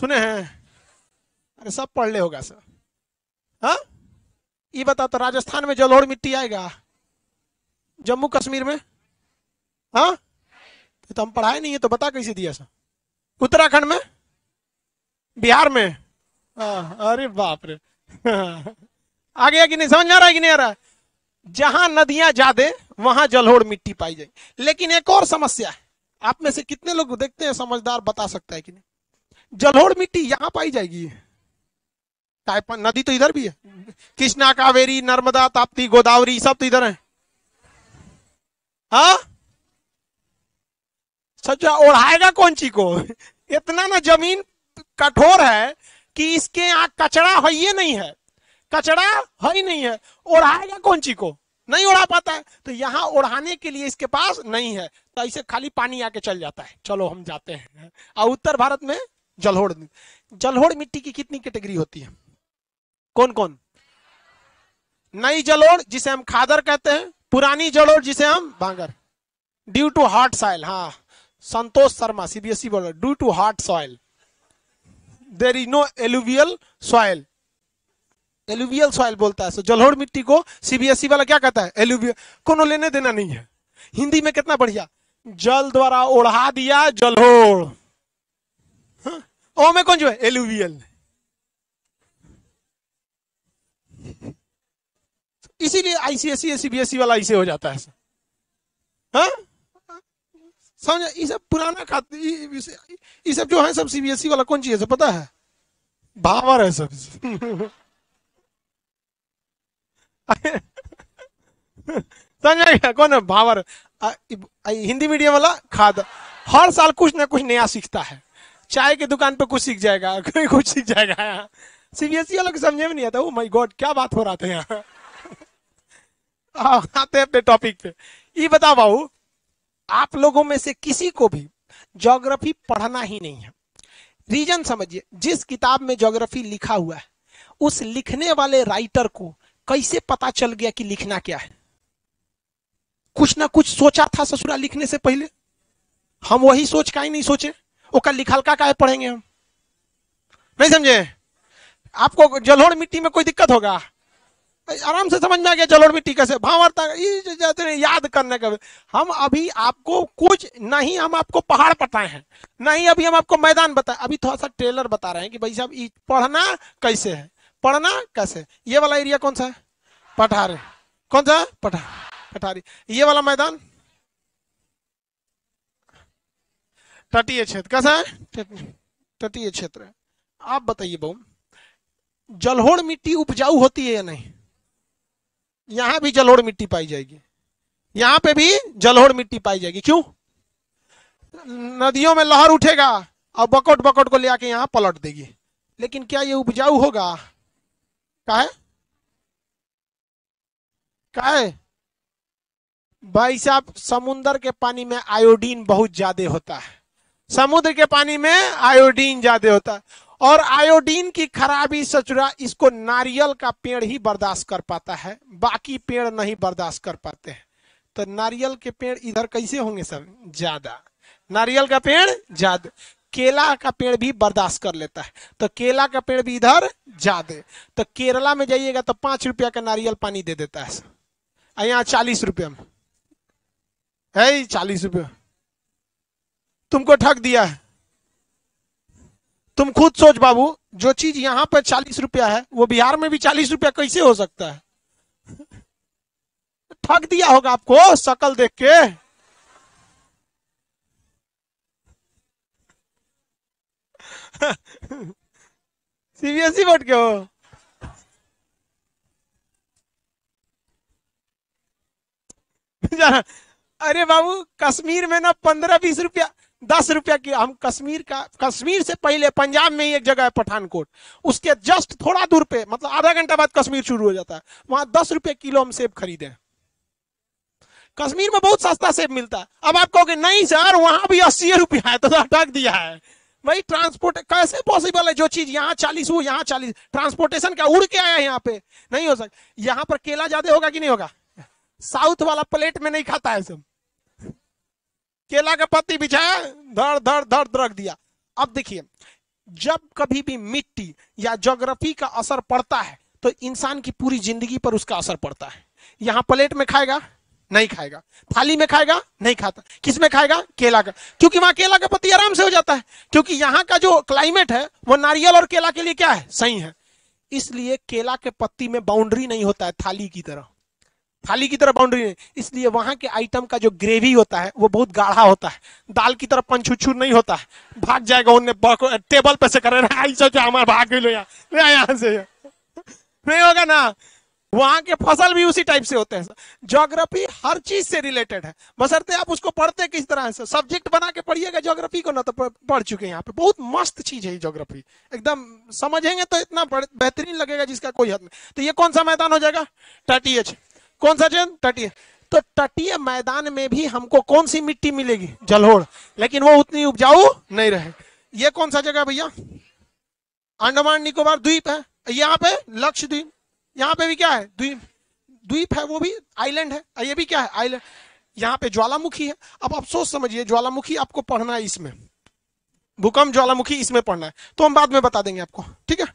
सुने हैं? अरे सब पढ़ ले होगा सर। हाँ ये बता, तो राजस्थान में जलोढ़ मिट्टी आएगा? जम्मू कश्मीर में? हाँ तो हम पढ़ाए नहीं है तो बता कैसे दिया सर। उत्तराखंड में, बिहार में? अरे बाप रे, आ गया कि नहीं? समझ में आ रहा है कि नहीं आ रहा है? जहां नदियां ज्यादा वहां जलोढ़ मिट्टी पाई जाएगी। लेकिन एक और समस्या है, आप में से कितने लोग देखते हैं समझदार बता सकता है कि नहीं? जलोढ़ मिट्टी यहां पाई जाएगी, नदी तो इधर भी है, कृष्णा कावेरी नर्मदा ताप्ती गोदावरी सब तो इधर है। हाँ सच्चा ओढ़ाएगा कौन ची को? इतना ना जमीन कठोर है कि इसके यहाँ कचरा है ही नहीं है, कचरा है ही नहीं है, ओढ़ाएगा कौन ची को? नहीं ओढ़ा पाता है। तो यहाँ ओढ़ाने के लिए इसके पास नहीं है, तो इसे खाली पानी आके चल जाता है, चलो हम जाते हैं। और उत्तर भारत में जलोढ़ मिट्टी की कितनी कैटेगरी होती है? कौन कौन? नई जलोढ़ जिसे हम खादर कहते हैं, पुरानी जलोढ़ जिसे हम बांगर, ड्यू टू हार्ड सॉइल। हाँ संतोष शर्मा सीबीएसई बोल रहे, due to hard soil there is no alluvial soil, alluvial soil बोलता है। सो जलोढ़ मिट्टी को सीबीएसई वाला क्या कहता है? एलुवियल। कोनो लेने देना नहीं है। हिंदी में कितना बढ़िया, जल द्वारा ओढ़ा दिया जलोढ़। ओ में कौन जो है? एलुवियल। इसीलिए आईसीएसई सीबीएसई वाला इसे हो जाता है। हाँ समझ, ये सब पुराना खाते, ये सब जो है सब सीबीएसई वाला कौन चीज है पता है? भावर है सब। समझ कौन है? भावर। हिंदी मीडियम वाला खाद हर साल कुछ ना कुछ नया सीखता है, चाय की दुकान पे कुछ सीख जाएगा, कोई कुछ सीख जाएगा। सीबीएसई वालों को समझ में नहीं आता। ओ माय गॉड क्या बात हो रहा था यहाँ। आते हैं अपने टॉपिक पे। ये बताओ बाबू, आप लोगों में से किसी को भी ज्योग्राफी पढ़ना ही नहीं है। रीजन समझिए, जिस किताब में ज्योग्राफी लिखा हुआ है उस लिखने वाले राइटर को कैसे पता चल गया कि लिखना क्या है? कुछ ना कुछ सोचा था ससुरा लिखने से पहले। हम वही सोच का ही नहीं सोचे, ओका लिखलका का है पढ़ेंगे हम। नहीं समझे? आपको जलोढ़ मिट्टी में कोई दिक्कत होगा? आराम से समझ में आ गया जलोढ़ मिट्टी कैसे भांवरता जाते याद करने का। हम अभी आपको कुछ नहीं, हम आपको पहाड़ बताए हैं, नहीं अभी हम आपको मैदान बताए, अभी थोड़ा सा ट्रेलर बता रहे हैं कि भाई साहब ये पढ़ना कैसे है, पढ़ना कैसे। ये वाला एरिया कौन सा है? पठारे। कौन सा? पठारी। ये वाला मैदान तटीय क्षेत्र। कैसा है? तटीय क्षेत्र है। आप बताइए बहु, जलोढ़ मिट्टी उपजाऊ होती है या नहीं? यहां भी जलोढ़ मिट्टी पाई जाएगी, यहां पे भी जलोढ़ मिट्टी पाई जाएगी। क्यों? नदियों में लहर उठेगा और बकौट बकौट को ले आके यहां पलट देगी। लेकिन क्या ये उपजाऊ होगा? काहे काहे भाई साहब, समुन्द्र के पानी में आयोडीन बहुत ज्यादा होता है, समुद्र के पानी में आयोडीन ज्यादा होता है। और आयोडीन की खराबी सचुरा इसको नारियल का पेड़ ही बर्दाश्त कर पाता है, बाकी पेड़ नहीं बर्दाश्त कर पाते हैं। तो नारियल के पेड़ इधर कैसे होंगे सर? ज्यादा नारियल का पेड़ ज्यादा, केला का पेड़ भी बर्दाश्त कर लेता है, तो केला का पेड़ भी इधर ज्यादा। तो केरला में जाइएगा तो 5 रुपया का नारियल पानी दे देता है सर, यहाँ 40 रुपये में है, 40 रुपये। तुमको ठग दिया है। तुम खुद सोच बाबू, जो चीज यहाँ पर 40 रुपया है वो बिहार में भी 40 रुपया कैसे हो सकता है? ठग दिया होगा आपको शकल देख के। सीबीएसई बोर्ड के हो? अरे बाबू कश्मीर में ना 15-20 रुपया, 10 रुपया की। हम कश्मीर से पहले पंजाब में ही एक जगह है पठानकोट, उसके जस्ट थोड़ा दूर पे, मतलब आधा घंटा बाद कश्मीर शुरू हो जाता है, वहां 10 रुपये किलो हम सेब खरीदे। कश्मीर में बहुत सस्ता सेब मिलता है। अब आप कहोगे नहीं सर वहां भी 80 रुपया है, तो ठग दिया है। वही ट्रांसपोर्ट कैसे पॉसिबल है? जो चीज यहाँ 40 हो यहाँ 40, ट्रांसपोर्टेशन क्या उड़ के आया यहाँ पे? नहीं हो सकता। यहाँ पर केला ज्यादा होगा कि नहीं होगा? साउथ वाला प्लेट में नहीं खाता है सब, केला का पत्ती बिछाया धड़ धड़ धड़ रख दिया। अब देखिए, जब कभी भी मिट्टी या ज्योग्राफी का असर पड़ता है तो इंसान की पूरी जिंदगी पर उसका असर पड़ता है। यहाँ प्लेट में खाएगा नहीं खाएगा, थाली में खाएगा नहीं खाता, किस में खाएगा? केला का, क्योंकि वहां केला का पत्ती आराम से हो जाता है, क्योंकि यहाँ का जो क्लाइमेट है वो नारियल और केला के लिए क्या है? सही है। इसलिए केला के पत्ती में बाउंड्री नहीं होता है थाली की तरह, थाली की तरह बाउंड्री नहीं, इसलिए वहां के आइटम का जो ग्रेवी होता है वो बहुत गाढ़ा होता है, दाल की तरह पंचुछू नहीं होता है, भाग जाएगा उन्हें टेबल पे से करे हमारे भाग लो यहाँ से, नहीं होगा ना। वहां के फसल भी उसी टाइप से होते हैं। ज्योग्राफी हर चीज से रिलेटेड है, बशर्ते आप उसको पढ़ते किस तरह से, सब्जेक्ट बना के पढ़िएगा ज्योग्राफी को ना, तो पढ़ चुके हैं यहाँ पे। बहुत मस्त चीज है ज्योग्राफी, एकदम समझेंगे तो इतना बेहतरीन लगेगा जिसका कोई हद नहीं। तो ये कौन सा मैदान हो जाएगा? तटीय। कौन सा क्षेत्र? तटीय। तो तटीय मैदान में भी हमको कौन सी मिट्टी मिलेगी? जलोढ़, लेकिन वो उतनी उपजाऊ नहीं रहे। ये कौन सा जगह भैया? अंडमान निकोबार द्वीप है, यहाँ पे लक्षद्वीप, यहाँ पे भी क्या है? द्वीप, द्वीप है, वो भी आइलैंड है, ये भी क्या है? आइलैंड। यहाँ पे ज्वालामुखी है। अब आप सोच समझिए, ज्वालामुखी आपको पढ़ना है इसमें, भूकंप ज्वालामुखी इसमें पढ़ना है, तो हम बाद में बता देंगे आपको, ठीक है?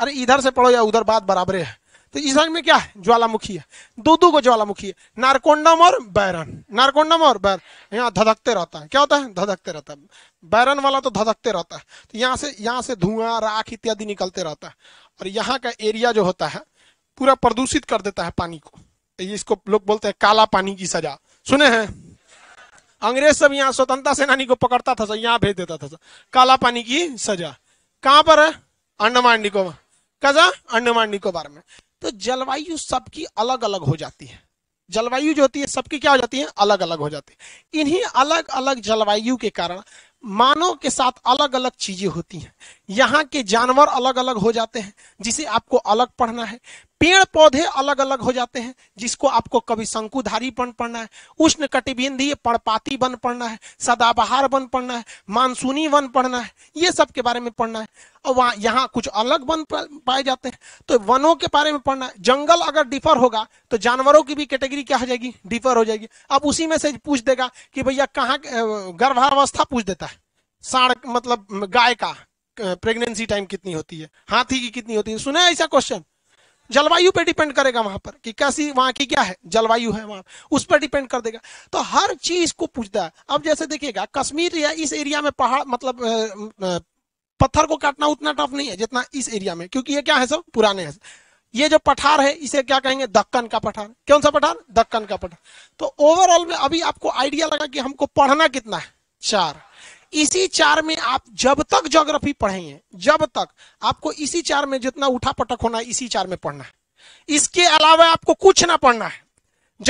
अरे इधर से पढ़ो या उधर, बात बराबर है। तो इस में क्या है? ज्वालामुखी है, दो दो को ज्वालामुखी है, नारकोंडम और बैरन, नारकोंडम और बैरन। यहाँ धधकते रहता है, क्या होता है? धधकते रहता है, बैरन वाला तो धधकते रहता है। तो यहाँ से धुआं, राख इत्यादि निकलते रहता है, और यहाँ का एरिया जो होता है पूरा प्रदूषित कर देता है पानी को। ये इसको लोग बोलते हैं काला पानी की सजा, सुने हैं? अंग्रेज सब यहाँ स्वतंत्रता सेनानी को पकड़ता था, यहाँ भेज देता था। काला पानी की सजा कहाँ पर है? अंडमान निकोबार। कजा? अंडमान निकोबार में। तो जलवायु सबकी अलग अलग हो जाती है, जलवायु जो होती है सबकी क्या हो जाती है? अलग अलग हो जाती है। इन्हीं अलग अलग जलवायु के कारण मानव के साथ अलग अलग चीजें होती हैं। यहाँ के जानवर अलग अलग हो जाते हैं, जिसे आपको अलग पढ़ना है। पेड़ पौधे अलग अलग हो जाते हैं, जिसको आपको कभी शंकुधारीपन पढ़ना है, उष्ण कटिबंधीय पर्णपाती वन पढ़ना है, सदाबहार वन पढ़ना है, मानसूनी वन पढ़ना है, ये सब के बारे में पढ़ना है। और वहाँ यहाँ कुछ अलग वन पाए जाते हैं, तो वनों के बारे में पढ़ना है। जंगल अगर डिफर होगा तो जानवरों की भी कैटेगरी क्या हो जाएगी? डिफर हो जाएगी। अब उसी में से पूछ देगा कि भैया कहाँ गर्भावस्था पूछ देता है, सांड मतलब गाय का प्रेगनेंसी टाइम कितनी होती है, हाथी की कितनी होती है, सुने ऐसा क्वेश्चन? जलवायु पे डिपेंड करेगा वहां पर कि कैसी वहां की क्या है जलवायु है, वहां उस पर डिपेंड कर देगा। तो हर चीज को पूछता है। अब जैसे देखिएगा कश्मीर या इस एरिया में पहाड़ मतलब पत्थर को काटना उतना टफ नहीं है जितना इस एरिया में, क्योंकि ये क्या है सब पुराने हैं। ये जो पठार है इसे क्या कहेंगे? दक्कन का पठार। कौन सा पठार? दक्कन का पठार। तो ओवरऑल में अभी आपको आइडिया लगा कि हमको पढ़ना कितना है? चार। इसी चार में आप जब तक ज्योग्राफी पढ़ेंगे, जब तक आपको इसी चार में जितना उठा पटक होना है इसी चार में पढ़ना है, इसके अलावा आपको कुछ ना पढ़ना है।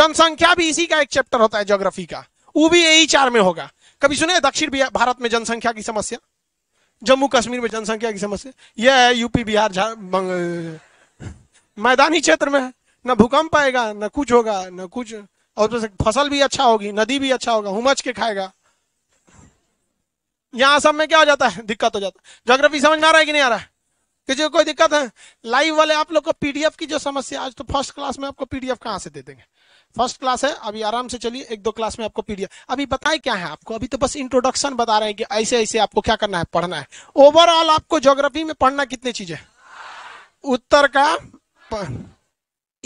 जनसंख्या भी इसी का एक चैप्टर होता है ज्योग्राफी का, वो भी यही चार में होगा। कभी सुने दक्षिण भारत में जनसंख्या की समस्या, जम्मू कश्मीर में जनसंख्या की समस्या? यह है यूपी, बिहार, मैदानी क्षेत्र में है, ना भूकंप आएगा ना कुछ होगा ना कुछ, और फसल भी अच्छा होगी, नदी भी अच्छा होगा, उमच के खाएगा। यहाँ सब में क्या हो जाता है? दिक्कत हो जाता है। ज्योग्राफी समझ में आ रहा है कि नहीं आ रहा है? किसी को कोई दिक्कत है? लाइव वाले आप लोग को पीडीएफ की जो समस्या, आज तो फर्स्ट क्लास में आपको पीडीएफ कहाँ से दे देंगे, फर्स्ट क्लास है, अभी आराम से चलिए, एक दो क्लास में आपको पीडीएफ। अभी बताए क्या है आपको, अभी तो बस इंट्रोडक्शन बता रहे हैं कि ऐसे ऐसे आपको क्या करना है, पढ़ना है। ओवरऑल आपको ज्योग्राफी में पढ़ना कितनी चीजें? उत्तर का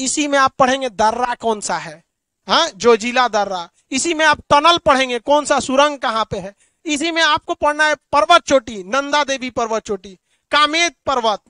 इसी में आप पढ़ेंगे दर्रा कौन सा है, हाँ जो जिला दर्रा। इसी में आप टनल पढ़ेंगे, कौन सा सुरंग कहाँ पे है। इसी में आपको पढ़ना है पर्वत चोटी, नंदा देवी पर्वत चोटी, कामेत पर्वत।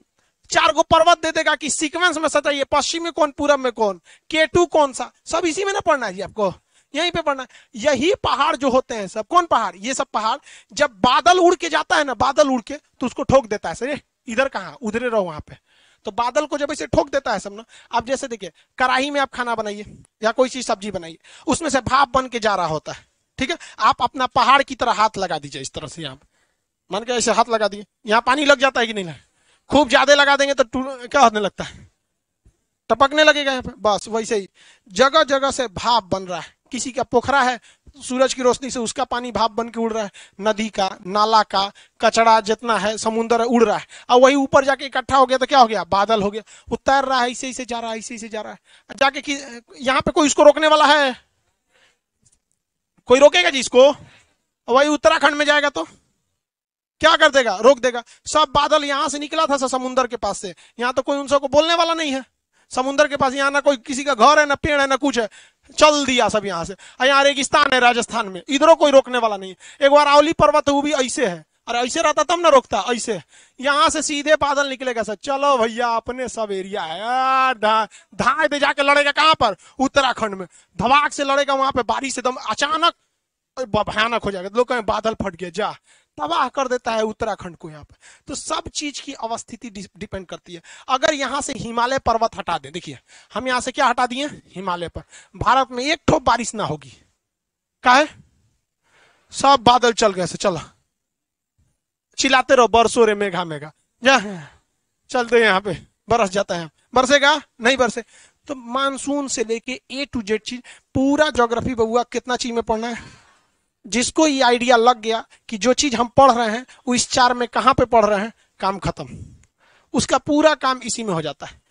चार गो पर्वत दे देगा कि सीक्वेंस में सटाइए, पश्चिम में कौन, पूरब में कौन, केटू कौन सा, सब इसी में ना पढ़ना है आपको, यहीं पे पढ़ना है। यही पहाड़ जो होते हैं सब, कौन पहाड़? ये सब पहाड़ जब बादल उड़ के जाता है ना, बादल उड़ के तो उसको ठोक देता है, सर इधर कहाँ, उधरे रहो वहां पे। तो बादल को जब ऐसे ठोक देता है सब ना, आप जैसे देखिए कड़ाही में आप खाना बनाइए या कोई चीज सब्जी बनाइए, उसमें से भाप बन के जा रहा होता है, ठीक है? आप अपना पहाड़ की तरह हाथ लगा दीजिए इस तरह से, यहाँ मान के ऐसे हाथ लगा दिए, यहाँ पानी लग जाता है कि नहीं? खूब ज्यादा लगा देंगे तो क्या होने लगता है? टपकने लगेगा यहाँ पे। बस वैसे ही जगह जगह से भाप बन रहा है, किसी का पोखरा है सूरज की रोशनी से उसका पानी भाप बन के उड़ रहा है, नदी का, नाला का, कचरा जितना है, समुंदर उड़ रहा है। और वही ऊपर जाके इकट्ठा हो गया तो क्या हो गया, बादल हो गया। वो तैर रहा है, इसे जा रहा है, इसे जा रहा है जाके कि यहाँ पे कोई इसको रोकने वाला है? कोई रोकेगा जी इसको? वही उत्तराखंड में जाएगा तो क्या कर देगा, रोक देगा। सब बादल यहाँ से निकला था समुद्र के पास से, यहाँ तो कोई उन सबको बोलने वाला नहीं है। समुद्र के पास यहाँ ना कोई किसी का घर है, ना पेड़ है, ना कुछ है, चल दिया सब यहाँ से। यहाँ रेगिस्तान है राजस्थान में, इधरों कोई रोकने वाला नहीं है। एक बार आवली पर्वत वो भी ऐसे है, अरे ऐसे रहता तब ना रोकता, ऐसे यहाँ से सीधे बादल निकलेगा सर, चलो भैया अपने सब एरिया है, धाए दे जाके लड़ेगा कहाँ पर, उत्तराखंड में धमाक से लड़ेगा। वहां पे बारिश एकदम अचानक भयानक हो जाएगा, लोग कहें बादल फट गया, जा तबाह कर देता है उत्तराखंड को। यहाँ पर तो सब चीज की अवस्थिति डिपेंड करती है। अगर यहाँ से हिमालय पर्वत हटा दें, देखिए हम यहाँ से क्या हटा दिए, हिमालय पर, भारत में एक ठोप बारिश ना होगी, काहे सब बादल चल गए से, चला चिल्लाते रहो बरसो रे मेघा मेघा, जा चलते यहाँ पे बरस जाता है, बरसेगा नहीं बरसे। तो मानसून से लेके A to Z चीज पूरा ज्योग्राफी बबुआ कितना चीज में पढ़ना है। जिसको ये आइडिया लग गया कि जो चीज हम पढ़ रहे हैं वो इस चार में कहाँ पे पढ़ रहे हैं, काम खत्म, उसका पूरा काम इसी में हो जाता है।